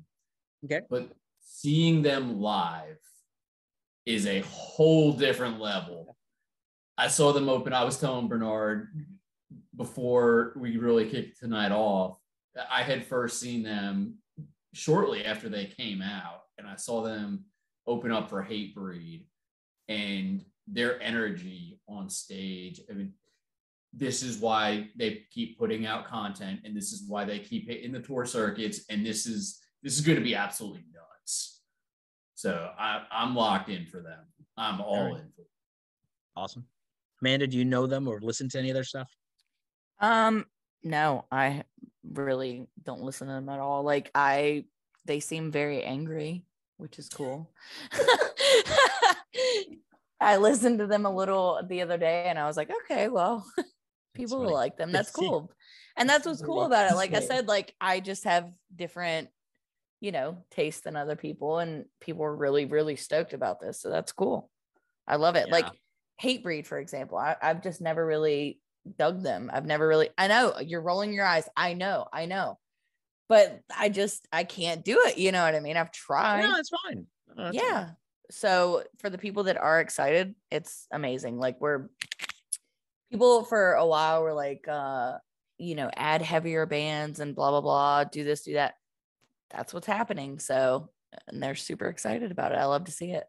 Okay. But seeing them live is a whole different level. I saw them open. I was telling Bernard before we really kicked tonight off, I had first seen them shortly after they came out. And I saw them open up for Hatebreed, and their energy on stage. I mean, this is why they keep putting out content, and this is why they keep hitting the tour circuits. And this is this is going to be absolutely nuts. So I, I'm locked in for them. I'm all, all right. in for them. Awesome. Amanda, do you know them or listen to any of their stuff? Um, no, I really don't listen to them at all. Like I, they seem very angry, which is cool. I listened to them a little the other day and I was like, okay, well, people will like them. That's cool. And that's what's cool about it. Like I said, like I just have different, you know, tastes than other people, and people are really, really stoked about this. So that's cool. I love it. Yeah. Like Hatebreed, for example, I, I've just never really dug them. I've never really, I know you're rolling your eyes. I know, I know. But I just, I can't do it. You know what I mean? I've tried. No, it's fine. No, it's yeah. Fine. So for the people that are excited, it's amazing. Like we're, people for a while were like, uh, you know, add heavier bands and blah, blah, blah, do this, do that. That's what's happening. So, and they're super excited about it. I love to see it.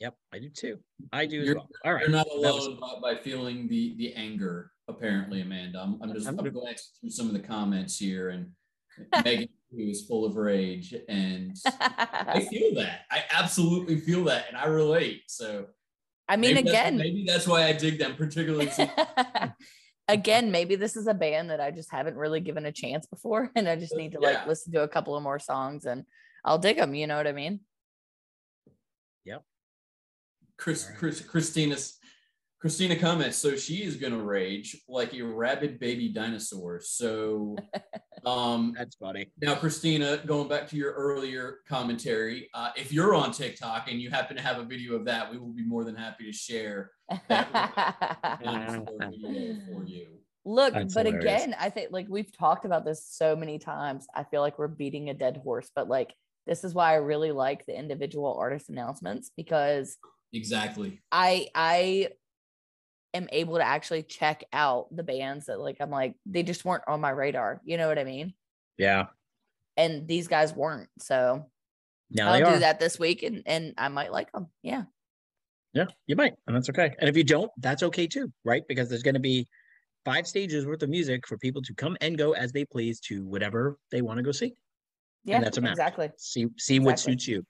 Yep. I do too. I do. You're, as well. All right. You're not alone was- by feeling the the anger, apparently, Amanda. I'm, I'm just I'm I'm going through some of the comments here, and Megan, who is full of rage, and I feel that. I absolutely feel that, and I relate. So, I mean, maybe again, that's, maybe that's why I dig them particularly. Again, maybe this is a band that I just haven't really given a chance before, and I just need to yeah. like listen to a couple of more songs, and I'll dig them. You know what I mean? Yep. Chris, right. Chris, Christina's. Christina Cummins, so she is going to rage like a rabid baby dinosaur. So um, that's funny. Now, Christina, going back to your earlier commentary, uh, if you're on TikTok and you happen to have a video of that, we will be more than happy to share that video for you. Look, that's but hilarious. Again, I think like we've talked about this so many times. I feel like we're beating a dead horse, but like this is why I really like the individual artist announcements, because exactly I I. am able to actually check out the bands that like I'm like they just weren't on my radar, you know what I mean? Yeah. And these guys weren't, so now I'll do that this week, and and I might like them. Yeah. Yeah, you might, and that's okay. And if you don't, that's okay too, right? Because there's going to be five stages worth of music for people to come and go as they please to whatever they want to go see. Yeah, and that's a match. Exactly. See see exactly. what suits you.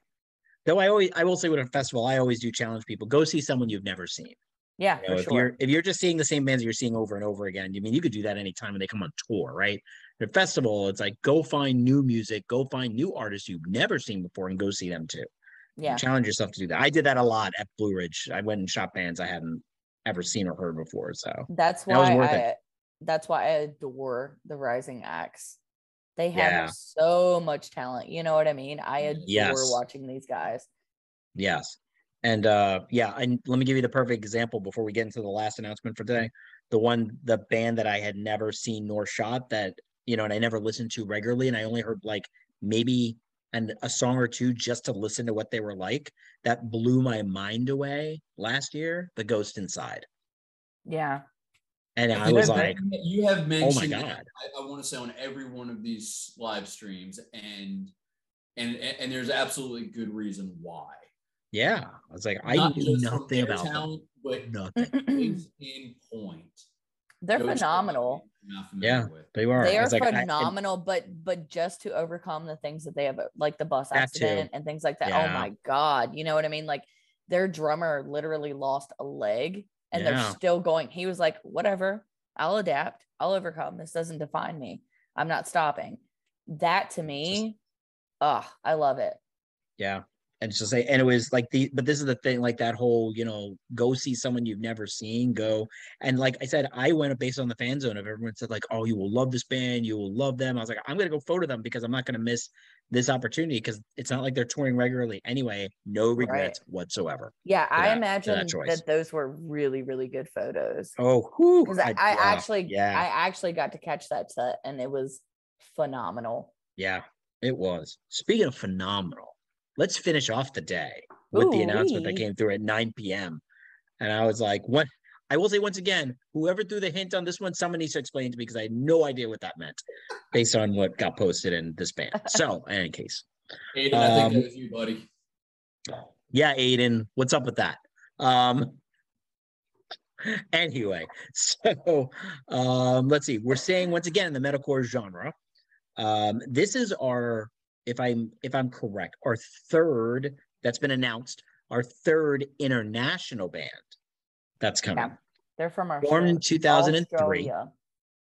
Though I always I will say with a festival, I always do challenge people: go see someone you've never seen. Yeah, you know, for if sure. You're, if you're just seeing the same bands you're seeing over and over again, I mean, you could do that anytime when they come on tour, right? The festival, it's like, go find new music, go find new artists you've never seen before and go see them too. Yeah. Challenge yourself to do that. I did that a lot at Blue Ridge. I went and shot bands I hadn't ever seen or heard before, so. That's why, that was worth I, it. That's why I adore the rising acts. They have yeah. so much talent, you know what I mean? I adore yes. watching these guys. Yes. And uh, yeah, and let me give you the perfect example before we get into the last announcement for today. The one, the band that I had never seen nor shot that, you know, and I never listened to regularly. And I only heard like maybe an, a song or two just to listen to what they were like. That blew my mind away last year, The Ghost Inside. Yeah. And I, I was like, you have mentioned, oh my God. I, I want to say on every one of these live streams, and and and there's absolutely good reason why. Yeah, I was like, Not I knew nothing about talent, them. But nothing. In point, they're Go phenomenal. Yeah, with. they are. They are like, phenomenal, I, but but just to overcome the things that they have, like the bus accident too. And things like that. Yeah. Oh my God, you know what I mean? Like their drummer literally lost a leg, and yeah. they're still going. He was like, "Whatever, I'll adapt. I'll overcome. This doesn't define me. I'm not stopping." That to me, ah, oh, I love it. Yeah. And just say, and it was like the, but this is the thing, like that whole, you know, go see someone you've never seen, go. And like I said, I went up based on the fan zone of everyone said like, oh, you will love this band, you will love them. I was like, I'm going to go photo them because I'm not going to miss this opportunity because it's not like they're touring regularly anyway. No regrets right. whatsoever. Yeah. I that, imagine that, that those were really, really good photos. Oh, because I, I, I yeah, actually, yeah. I actually got to catch that set and it was phenomenal. Yeah, it was. Speaking of phenomenal. Let's finish off the day with Ooh, the announcement wee. that came through at nine p.m. And I was like, what? I will say once again, whoever threw the hint on this one, someone needs to explain to me because I had no idea what that meant based on what got posted in this band. So, in any case. Aiden, um, I think that was you, buddy. Yeah, Aiden. What's up with that? Um, anyway, so um, let's see. We're staying once again in the metalcore genre. Um, this is our... If I'm if I'm correct, our third that's been announced, our third international band that's coming. Yeah, they're from our formed in two thousand three Australia.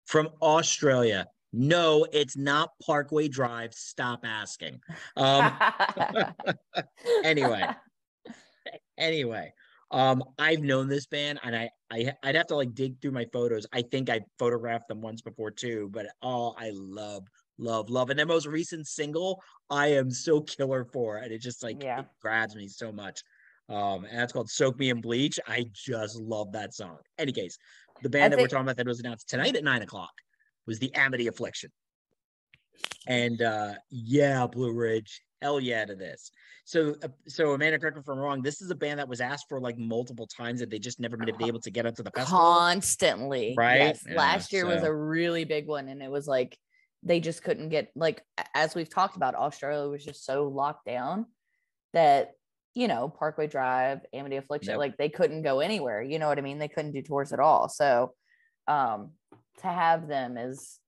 From Australia. No, it's not Parkway Drive. Stop asking. Um, anyway, anyway, um, I've known this band, and I, I I'd have to like dig through my photos. I think I photographed them once before too, but oh, I love. Love, love. And their most recent single, I am so killer for. And it just like yeah. it grabs me so much. Um, and that's called Soak Me in Bleach. I just love that song. Any case, the band I that think- we're talking about that was announced tonight at nine o'clock was the Amity Affliction. And uh, yeah, Blue Ridge, hell yeah to this. So, uh, so Amanda, correct me if I'm wrong, this is a band that was asked for like multiple times that they just never been able to get up to the festival. Constantly. Right? Yes. Yeah, Last year so. was a really big one. And it was like, they just couldn't get, like, as we've talked about, Australia was just so locked down that, you know, Parkway Drive, Amity Affliction, yep. like they couldn't go anywhere. You know what I mean? They couldn't do tours at all. So um, to have them is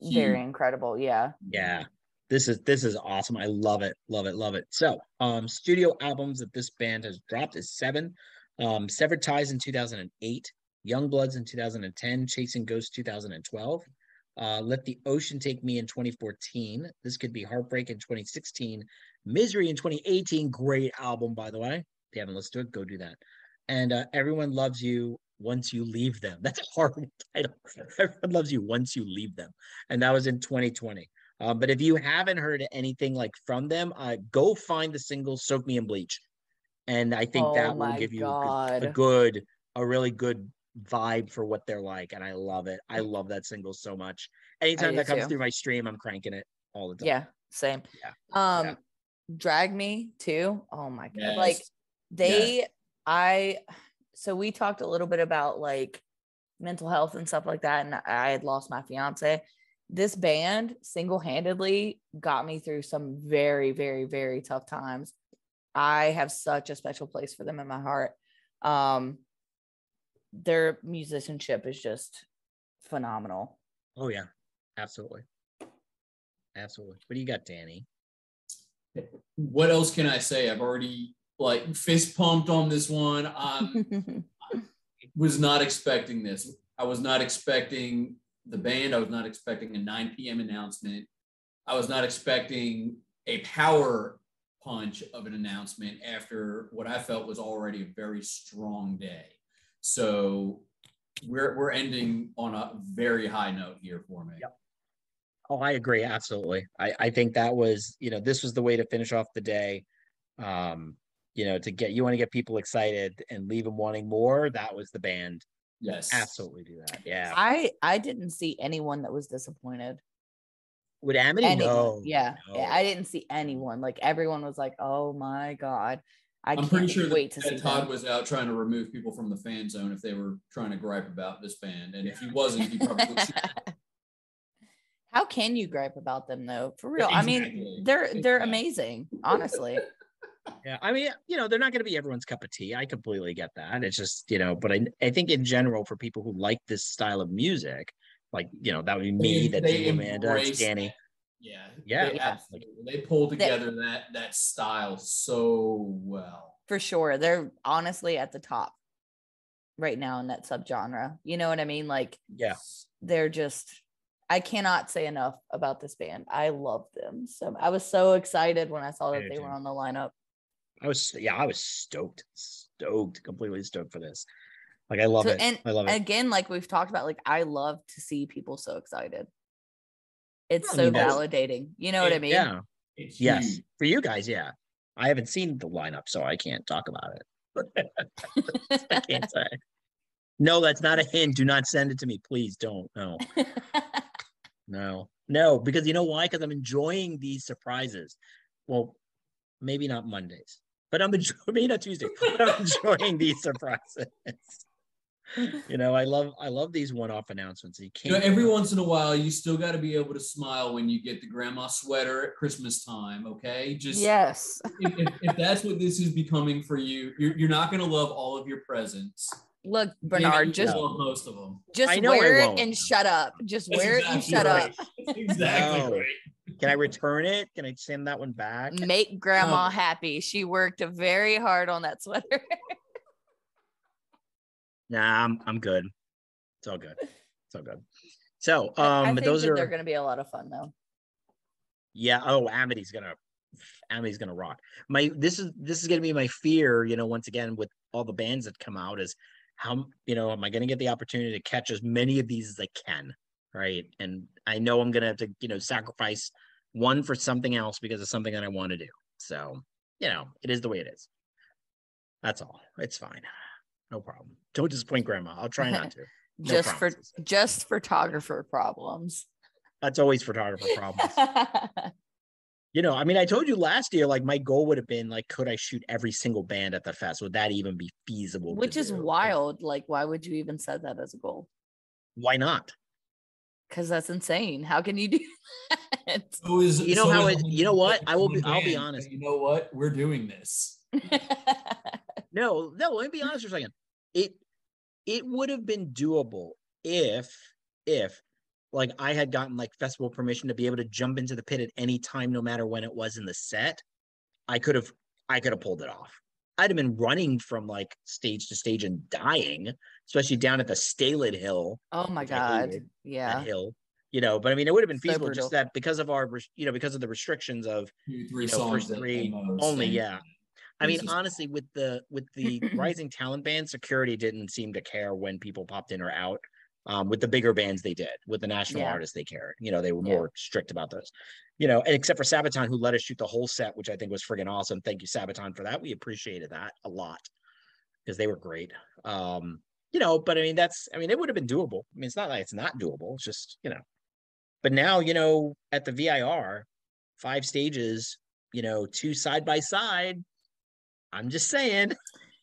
very yeah. incredible. Yeah. Yeah. This is, this is awesome. I love it. Love it. Love it. So um, studio albums that this band has dropped is seven. Um, Severed Ties in two thousand eight, Young Bloods in two thousand ten, Chasing Ghosts two thousand twelve. Uh, Let the Ocean Take Me in twenty fourteen. This Could Be Heartbreak in twenty sixteen. Misery in twenty eighteen. Great album, by the way. If you haven't listened to it, go do that. And uh, Everyone Loves You Once You Leave Them. That's a horrible title. Everyone Loves You Once You Leave Them. And that was in twenty twenty. Uh, but if you haven't heard anything like from them, uh, go find the single Soak Me in Bleach. And I think oh that will give God. you a good, a really good vibe for what they're like, and I love it. I love that single so much. Anytime that comes too. through my stream, I'm cranking it all the time. Yeah, same. Yeah. Um, yeah. Drag Me too. Oh my god! Yes. Like they, yes. I. So we talked a little bit about like mental health and stuff like that, and I had lost my fiance. This band single-handedly got me through some very, very, very tough times. I have such a special place for them in my heart. Um. Their musicianship is just phenomenal. Oh yeah, absolutely, absolutely. What do you got, Danny? What else can I say? I've already like fist pumped on this one. Um, I was not expecting this. I was not expecting the band. I was not expecting a nine p.m. announcement. I was not expecting a power punch of an announcement after what I felt was already a very strong day. So we're we're ending on a very high note here for me. Yep. Oh, I agree. Absolutely. I, I think that was, you know, this was the way to finish off the day. Um, you know, to get, you want to get people excited and leave them wanting more. That was the band. Yes. Absolutely do that. Yeah. I, I didn't see anyone that was disappointed. Would Amity? Any, no. Yeah. No. I didn't see anyone. Like everyone was like, oh my God. I I'm pretty sure wait that, to that see Todd them. was out trying to remove people from the fan zone if they were trying to gripe about this band. And yeah. if he wasn't, he probably How can you gripe about them though? For real. Exactly. I mean, they're they're exactly. amazing, honestly. Yeah. I mean, you know, they're not gonna be everyone's cup of tea. I completely get that. It's just, you know, but I I think in general for people who like this style of music, like, you know, that would be me, that's Amanda, that's Danny. That. Yeah, yeah, they, yeah. they pull together they, that that style so well. For sure, they're honestly at the top right now in that subgenre. You know what I mean? Like, yeah, they're just. I cannot say enough about this band. I love them. So I was so excited when I saw that they were on the lineup. I was, yeah, I was stoked, stoked, completely stoked for this. Like, I love so, it. And I love it. Again, like we've talked about, like, I love to see people so excited. It's yeah, so I mean, validating. You know it, what I mean? Yeah. It's yes. Huge. For you guys, yeah. I haven't seen the lineup, so I can't talk about it. I can't say. No, that's not a hint. Do not send it to me. Please don't. No. No. No, because you know why? Because I'm enjoying these surprises. Well, maybe not Mondays, but I'm enjoying, maybe not Tuesday, but I'm enjoying these surprises. You know, I love I love these one-off announcements. You can't, you know, every once in a while, you still got to be able to smile when you get the grandma sweater at Christmas time, okay? Just yes. if, if, if that's what this is becoming for you, you're, you're not going to love all of your presents. Look, Bernard, maybe just love most of them. Just wear it and shut up. Just that's wear exactly it and shut right. up. That's exactly no. right. Can I return it? Can I send that one back? Make grandma oh. happy. She worked very hard on that sweater. Nah, I'm I'm good. It's all good. It's all good. So, um, I think but those that are they're going to be a lot of fun, though. Yeah. Oh, Amity's gonna, Amity's gonna rock. My this is this is gonna be my fear. You know, once again with all the bands that come out, is how you know am I gonna get the opportunity to catch as many of these as I can, right? And I know I'm gonna have to you know sacrifice one for something else because of something that I want to do. So you know, it is the way it is. That's all. It's fine. No problem. Don't disappoint grandma. I'll try not to. No just promises. for just photographer problems. That's always photographer problems. You know, I mean, I told you last year, like my goal would have been like, could I shoot every single band at the fest? Would that even be feasible? Which is do? wild. Like, why would you even set that as a goal? Why not? Because that's insane. How can you do that? So is, you know so how it, you know what? I will be I'll be honest. You know what? We're doing this. No, no, let me be honest for a second. It it would have been doable if if like I had gotten like festival permission to be able to jump into the pit at any time, no matter when it was in the set. I could have I could have pulled it off. I'd have been running from like stage to stage and dying, especially down at the Stalid Hill. Oh my God. Hated, yeah. That hill. You know, but I mean, it would have been feasible so just that because of our, you know, because of the restrictions of two, three you know, songs first three only, yeah. I mean, honestly, with the with the rising talent band, security didn't seem to care when people popped in or out. Um, with the bigger bands, they did. With the national yeah. artists, they cared. You know, they were yeah. more strict about those. You know, and except for Sabaton, who let us shoot the whole set, which I think was friggin' awesome. Thank you, Sabaton, for that. We appreciated that a lot because they were great. Um, you know, but I mean, that's I mean, it would have been doable. I mean, it's not like it's not doable. It's just you know. But now, you know, at the V I R, five stages, you know, two side by side. I'm just saying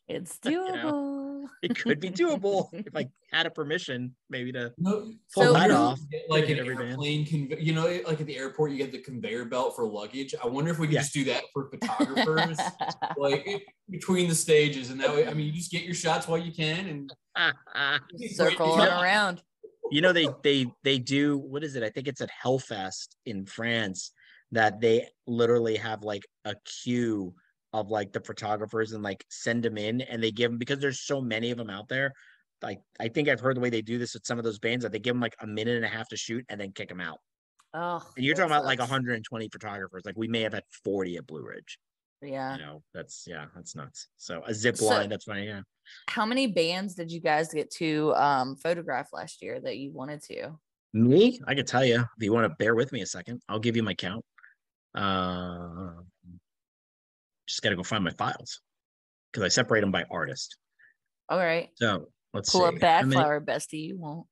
it's doable. You know, it could be doable if I had a permission maybe to no, pull so that off. Like an airplane, conve- you know, like at the airport, you get the conveyor belt for luggage. I wonder if we could yes. just do that for photographers, like between the stages. And that way, I mean, you just get your shots while you can and ah, ah. circle you know, around. You know, they, they, they do, what is it? I think it's at Hellfest in France that they literally have like a queue of like the photographers and like send them in and they give them because there's so many of them out there. Like I think I've heard the way they do this with some of those bands that they give them like a minute and a half to shoot and then kick them out. Oh, and you're talking sucks. about like one hundred twenty photographers. Like we may have had forty at Blue Ridge. Yeah. You know, that's yeah, that's nuts. So a zip so, line, that's funny. Yeah. How many bands did you guys get to um, photograph last year that you wanted to? Me? I could tell you if you want to bear with me a second. I'll give you my count. Uh Just got to go find my files because I separate them by artist. All right. So let's pull see. Pull up that flower, bestie. You won't.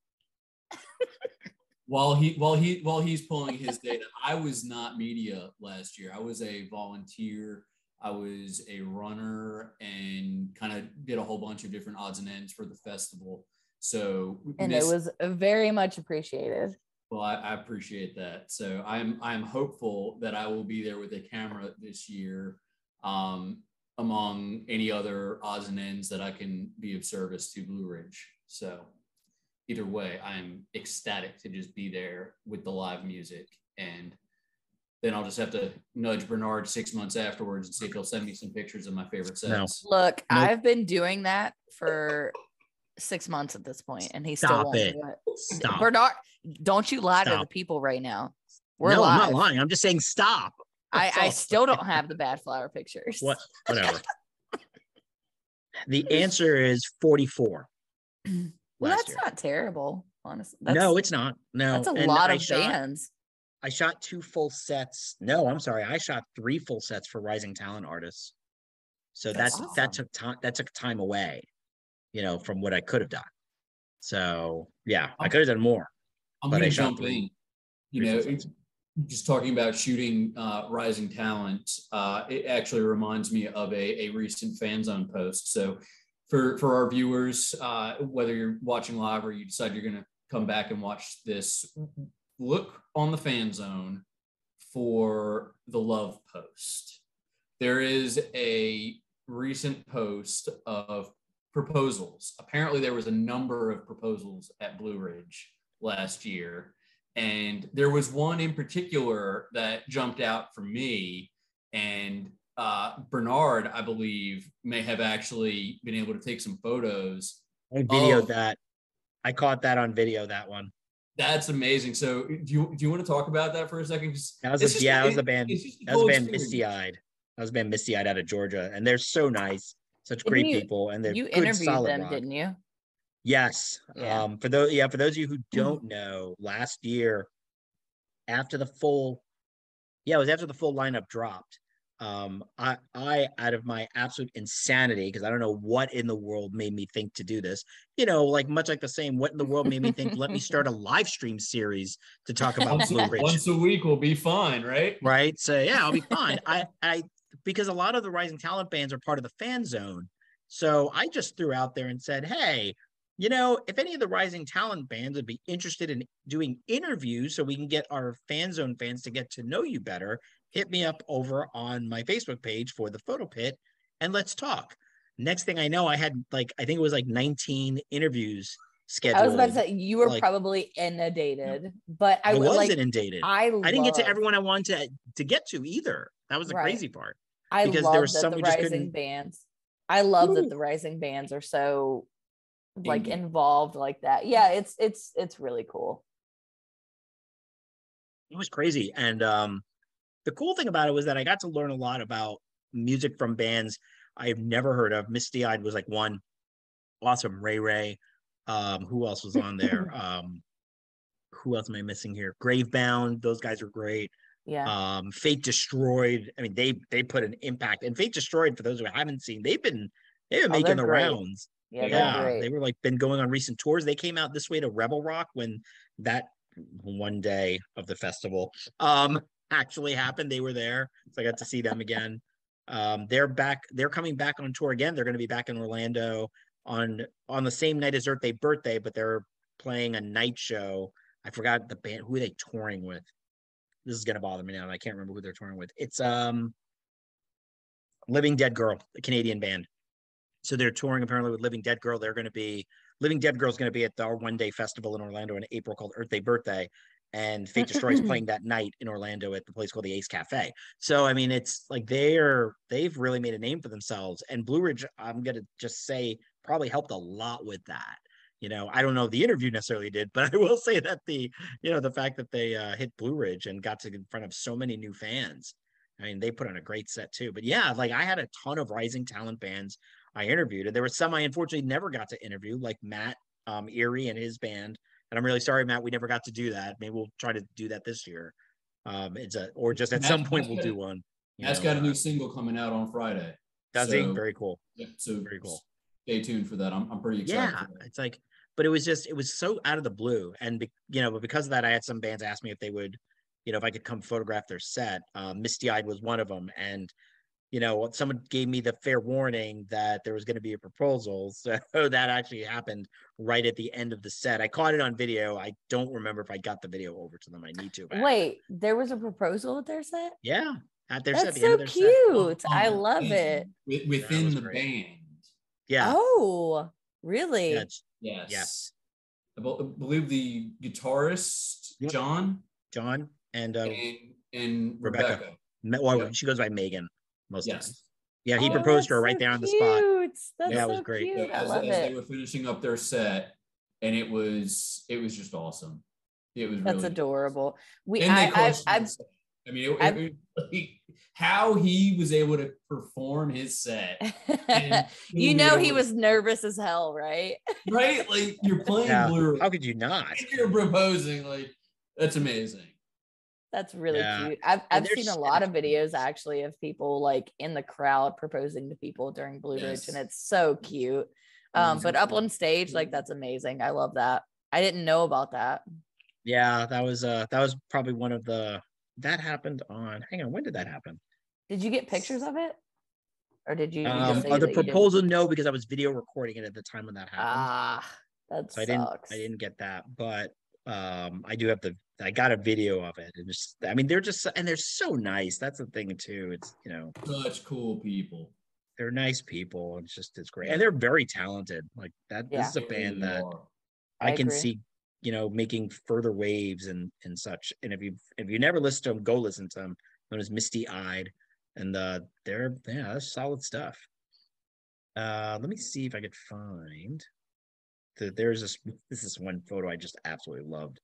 while he, while he, while he's pulling his data, I was not media last year. I was a volunteer. I was a runner and kind of did a whole bunch of different odds and ends for the festival. So and missed- it was very much appreciated. Well, I, I appreciate that. So I'm I'm hopeful that I will be there with a camera this year. Um, among any other odds and ends that I can be of service to Blue Ridge. So either way, I'm ecstatic to just be there with the live music. And then I'll just have to nudge Bernard six months afterwards and see if he'll send me some pictures of my favorite sets. No. Look, nope. I've been doing that for six months at this point, and he's Stop still it. it. Stop. Bernard, don't you lie Stop. to the people right now. We're no, live. I'm not lying. I'm just saying stop. I, I still don't have the bad flower pictures. What? Whatever. The answer is forty-four. Well, that's year. Not terrible, honestly. That's, no, it's not. No, that's a and lot I of shot, bands. I shot two full sets. No, I'm sorry. I shot three full sets for Rising Talent Artists. So that's that, awesome. that took time. That took time away, you know, from what I could have done. So yeah, I could have done more. I'm going to jump in. You know, it's, just talking about shooting uh, Rising Talent, uh, it actually reminds me of a, a recent fan zone post. So for, for our viewers, uh, whether you're watching live or you decide you're going to come back and watch this, look on the fan zone for the love post. There is a recent post of proposals. Apparently there was a number of proposals at Blue Ridge last year. And there was one in particular that jumped out for me. And uh, Bernard, I believe, may have actually been able to take some photos. I videoed of, that. I caught that on video, that one. That's amazing. So do you, do you want to talk about that for a second? That was a, just, yeah, it, that was the band, that was a band Misty-Eyed. That was a band Misty-Eyed out of Georgia. And they're so nice. Such didn't great you, people. And they're You good, interviewed solid them, rock. Didn't you? Yes. Yeah. Um, for those, yeah, for those of you who don't know, last year, after the full, yeah, it was after the full lineup dropped. Um, I, I, out of my absolute insanity, because I don't know what in the world made me think to do this. You know, like much like the same, what in the world made me think? Let me start a live stream series to talk about Blue Ridge. Once a week, we'll be fine, right? Right. So yeah, I'll be fine. I, I, because a lot of the Rising Talent bands are part of the fan zone, so I just threw out there and said, hey. You know, if any of the Rising Talent bands would be interested in doing interviews so we can get our fan zone fans to get to know you better, hit me up over on my Facebook page for The Photo Pit and let's talk. Next thing I know, I had like, I think it was like nineteen interviews scheduled. I was about to say, you were like, probably inundated, no, but I, I was like, inundated. I, love, I didn't get to everyone I wanted to, to get to either. That was the right. crazy part. I because love there was that some the Rising just couldn't... bands. I love Ooh. that the Rising bands are so... like involved like that. Yeah, it's it's it's really cool. It was crazy. And um the cool thing about it was that I got to learn a lot about music from bands I've never heard of. Misty-Eyed was like one awesome. Ray Ray, um who else was on there? um who else am I missing here? Gravebound, those guys are great. Yeah. um Fate Destroyed, I mean they they put an impact. And Fate Destroyed, for those who haven't seen, they've been they've been oh, making the great. rounds. Yeah, yeah they were like been going on recent tours. They came out this way to Rebel Rock when that one day of the festival um actually happened. They were there, so I got to see them again. um they're back they're coming back on tour again. They're going to be back in Orlando on on the same night as Earth Day Birthday, but they're playing a night show. I forgot the band. Who are they touring with? This is going to bother me now, and I can't remember who they're touring with. It's um Living Dead Girl, a Canadian band. So they're touring apparently with Living Dead Girl. They're going to be, Living Dead Girl is going to be at our one day festival in Orlando in April called Earth Day Birthday. And Fate Destroy is playing that night in Orlando at the place called the Ace Cafe. So, I mean, it's like they're, they've really made a name for themselves. And Blue Ridge, I'm going to just say, probably helped a lot with that. You know, I don't know if the interview necessarily did, but I will say that the, you know, the fact that they uh, hit Blue Ridge and got to get in front of so many new fans. I mean, they put on a great set too. But yeah, like I had a ton of Rising Talent bands I interviewed, and there were some I unfortunately never got to interview, like Matt um, Erie and his band. And I'm really sorry, Matt, we never got to do that. Maybe we'll try to do that this year. Um, it's a, or just at Matt, some point Matt's we'll got, do one. Matt's know, got a new uh, single coming out on Friday. Does so, he? Very cool. Yeah, so very cool. Stay tuned for that. I'm, I'm pretty excited. Yeah, it's like, but it was just, it was so out of the blue, and be, you know, but because of that, I had some bands ask me if they would, you know, if I could come photograph their set. Uh, Misty-Eyed was one of them, and. You know, someone gave me the fair warning that there was going to be a proposal. So that actually happened right at the end of the set. I caught it on video. I don't remember if I got the video over to them. I need to. But Wait, there was a proposal at their set? Yeah. At their That's set. That's so cute. Oh, I love it. it. Within the great. band. Yeah. Oh, really? Yeah, yes. Yes. I believe the guitarist, yep. John. John and, uh, and, and Rebecca. Rebecca. Well, yep. She goes by Megan. Most yes. times. Yeah, he oh, proposed to her right so there on the cute. spot. notes. That's yeah, so it was great. Cute. As, I love as it. They were finishing up their set, and it was it was just awesome. It was. That's really adorable. We. And I, I, I, I mean, it, it, it, how he was able to perform his set. You know, he was nervous as hell, right? Right, like you're playing yeah. Blurry. How could you not? And you're proposing, like that's amazing. That's really yeah. cute. I've I've seen a lot of videos actually of people like in the crowd proposing to people during Blue Ridge, yes. and it's so cute. Um, but up on stage, like that's amazing. I love that. I didn't know about that. Yeah, that was uh that was probably one of the that happened on. Hang on, when did that happen? Did you get pictures of it, or did you? you um, just the proposal, no, because I was video recording it at the time when that happened. Ah, that so sucks. I didn't I didn't get that, but um, I do have the. I got a video of it, and just I mean, they're just and they're so nice. That's the thing too. It's you know, such cool people. They're nice people. It's just it's great, and they're very talented. Like that, yeah. this is a band that I, I can agree. see, you know, making further waves and and such. And if you if you never listen to them, go listen to them. Known as Misty Eyed, and uh, they're yeah, that's solid stuff. Uh, let me see if I could find that. There's this this is one photo I just absolutely loved.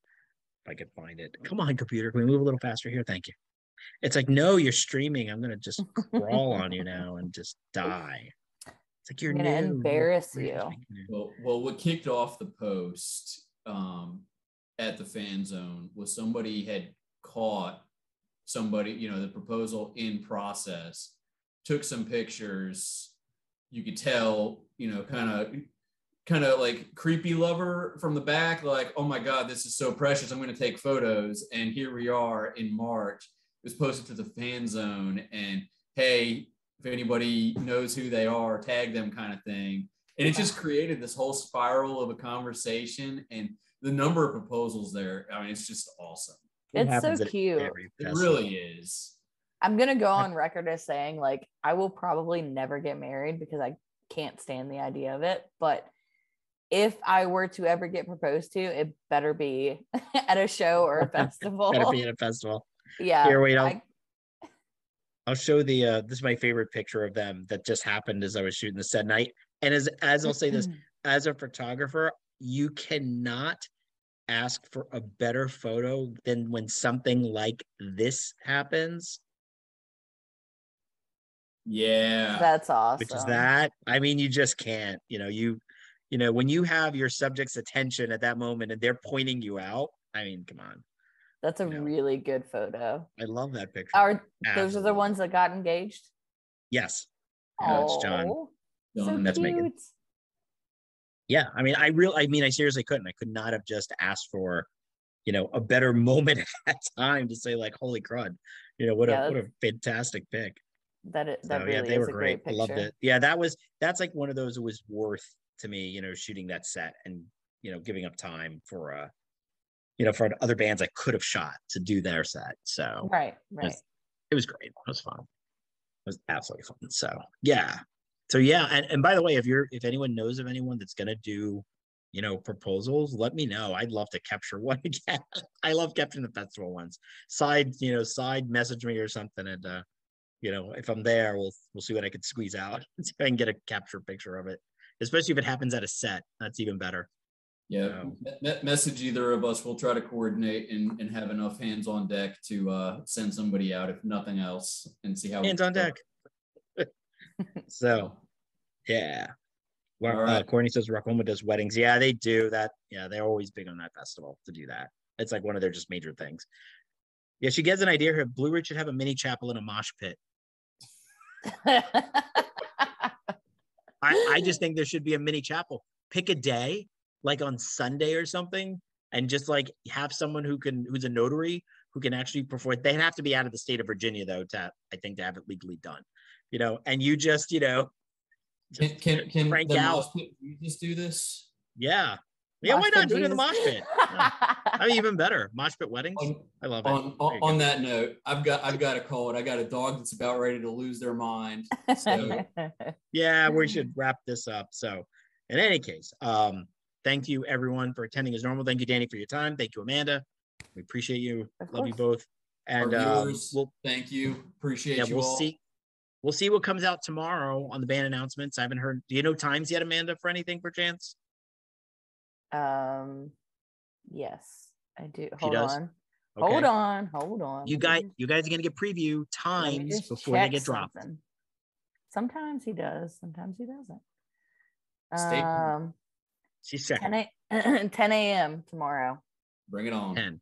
If I could find it. Come on, computer. Can we move a little faster here? Thank you. It's like, no, you're streaming. I'm going to just crawl on you now and just die. It's like, you're going to embarrass you. Well, well, what kicked off the post um, at the fan zone was somebody had caught somebody, you know, the proposal in process, took some pictures. You could tell, you know, kind of, kind of like creepy lover from the back, like, oh my God, this is so precious. I'm gonna take photos. And here we are in March. It was posted to the fan zone and hey, if anybody knows who they are, tag them kind of thing. And it just created this whole spiral of a conversation and the number of proposals there. I mean, it's just awesome. It's so cute. It really is. I'm gonna go on record as saying like, I will probably never get married because I can't stand the idea of it, but if I were to ever get proposed to, it better be at a show or a festival. Better be at a festival. Yeah. Here, wait, I'll, I... I'll show the, uh, this is my favorite picture of them that just happened as I was shooting the set night. And as, as I'll say this, as a photographer, you cannot ask for a better photo than when something like this happens. Yeah. That's awesome. Which is that, I mean, you just can't, you know, you, You know, when you have your subject's attention at that moment and they're pointing you out, I mean, come on. That's a you know. really good photo. I love that picture. Are Absolutely. Those are the ones that got engaged? Yes. Oh, it's John. John so that's cute. Megan. Yeah, I mean, I real I mean, I seriously couldn't. I could not have just asked for, you know, a better moment at that time to say like, holy crud, you know, what yeah, a what a fantastic pick. That it that so, really yeah, they is were a great. great picture. I loved it. Yeah, that was that's like one of those that was worth to me, you know, shooting that set and, you know, giving up time for, uh, you know, for other bands I could have shot to do their set. So, right, right. It was, it was great. It was fun. It was absolutely fun. So, yeah. So, yeah. And, and by the way, if you're, if anyone knows of anyone that's going to do, you know, proposals, let me know. I'd love to capture one again. I love capturing the festival ones. Side, you know, side message me or something. And, uh, you know, if I'm there, we'll, we'll see what I can squeeze out so I can get a capture picture of it. Especially if it happens at a set, that's even better. Yeah, um, me- message either of us. We'll try to coordinate and, and have enough hands on deck to uh, send somebody out, if nothing else, and see how hands on deck. So, yeah. Well, right. uh, Courtney says Rockloma does weddings. Yeah, they do that. Yeah, they're always big on that festival to do that. It's like one of their just major things. Yeah, she gets an idea here. Blue Ridge should have a mini chapel and a mosh pit. I, I just think there should be a mini chapel. Pick a day, like on Sunday or something, and just like have someone who can, who's a notary, who can actually perform. They have to be out of the state of Virginia though, to I think to have it legally done, you know. And you just, you know, just can can, can crank out. Pit, you just do this. Yeah, yeah. Mosh why not do it in the mosh pit? Yeah. I mean, even better, mosh pit weddings. On, I love it. On, on, on that note, I've got I've got a cold. I got a dog that's about ready to lose their mind. So. Yeah, we should wrap this up. So, in any case, um, thank you everyone for attending as normal. Thank you, Danny, for your time. Thank you, Amanda. We appreciate you. Of Love course. You both. And Our viewers, um, we'll, thank you. Appreciate yeah, you. We'll all. see. We'll see what comes out tomorrow on the band announcements. I haven't heard. Do you know times yet, Amanda, for anything, perchance? Um, yes, I do. Hold on. Okay. Hold on. Hold on. You guys, you guys are gonna get preview times before they get dropped. Something. Sometimes he does. Sometimes he doesn't. Stay um, she's second. ten a.m. tomorrow. Bring it on. ten.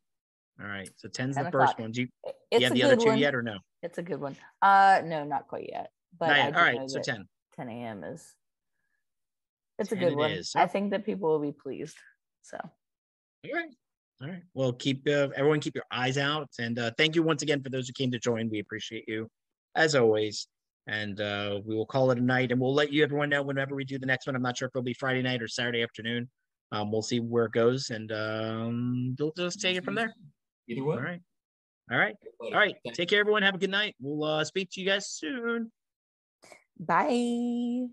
All right. So ten's the first one. Do you, do you have the other two one. Yet or no? It's a good one. Uh, no, not quite yet. But not yet. All right. So ten. ten a.m. is. It's a good one. Is. I think that people will be pleased. So. All right. All right. Well, keep uh, everyone keep your eyes out, and uh, thank you once again for those who came to join. We appreciate you, as always. And uh, we will call it a night, and we'll let you everyone know whenever we do the next one. I'm not sure if it'll be Friday night or Saturday afternoon. Um, we'll see where it goes, and um, we'll just take it from there. Either way. All right. All right. All right. Take care, everyone. Have a good night. We'll uh, speak to you guys soon. Bye.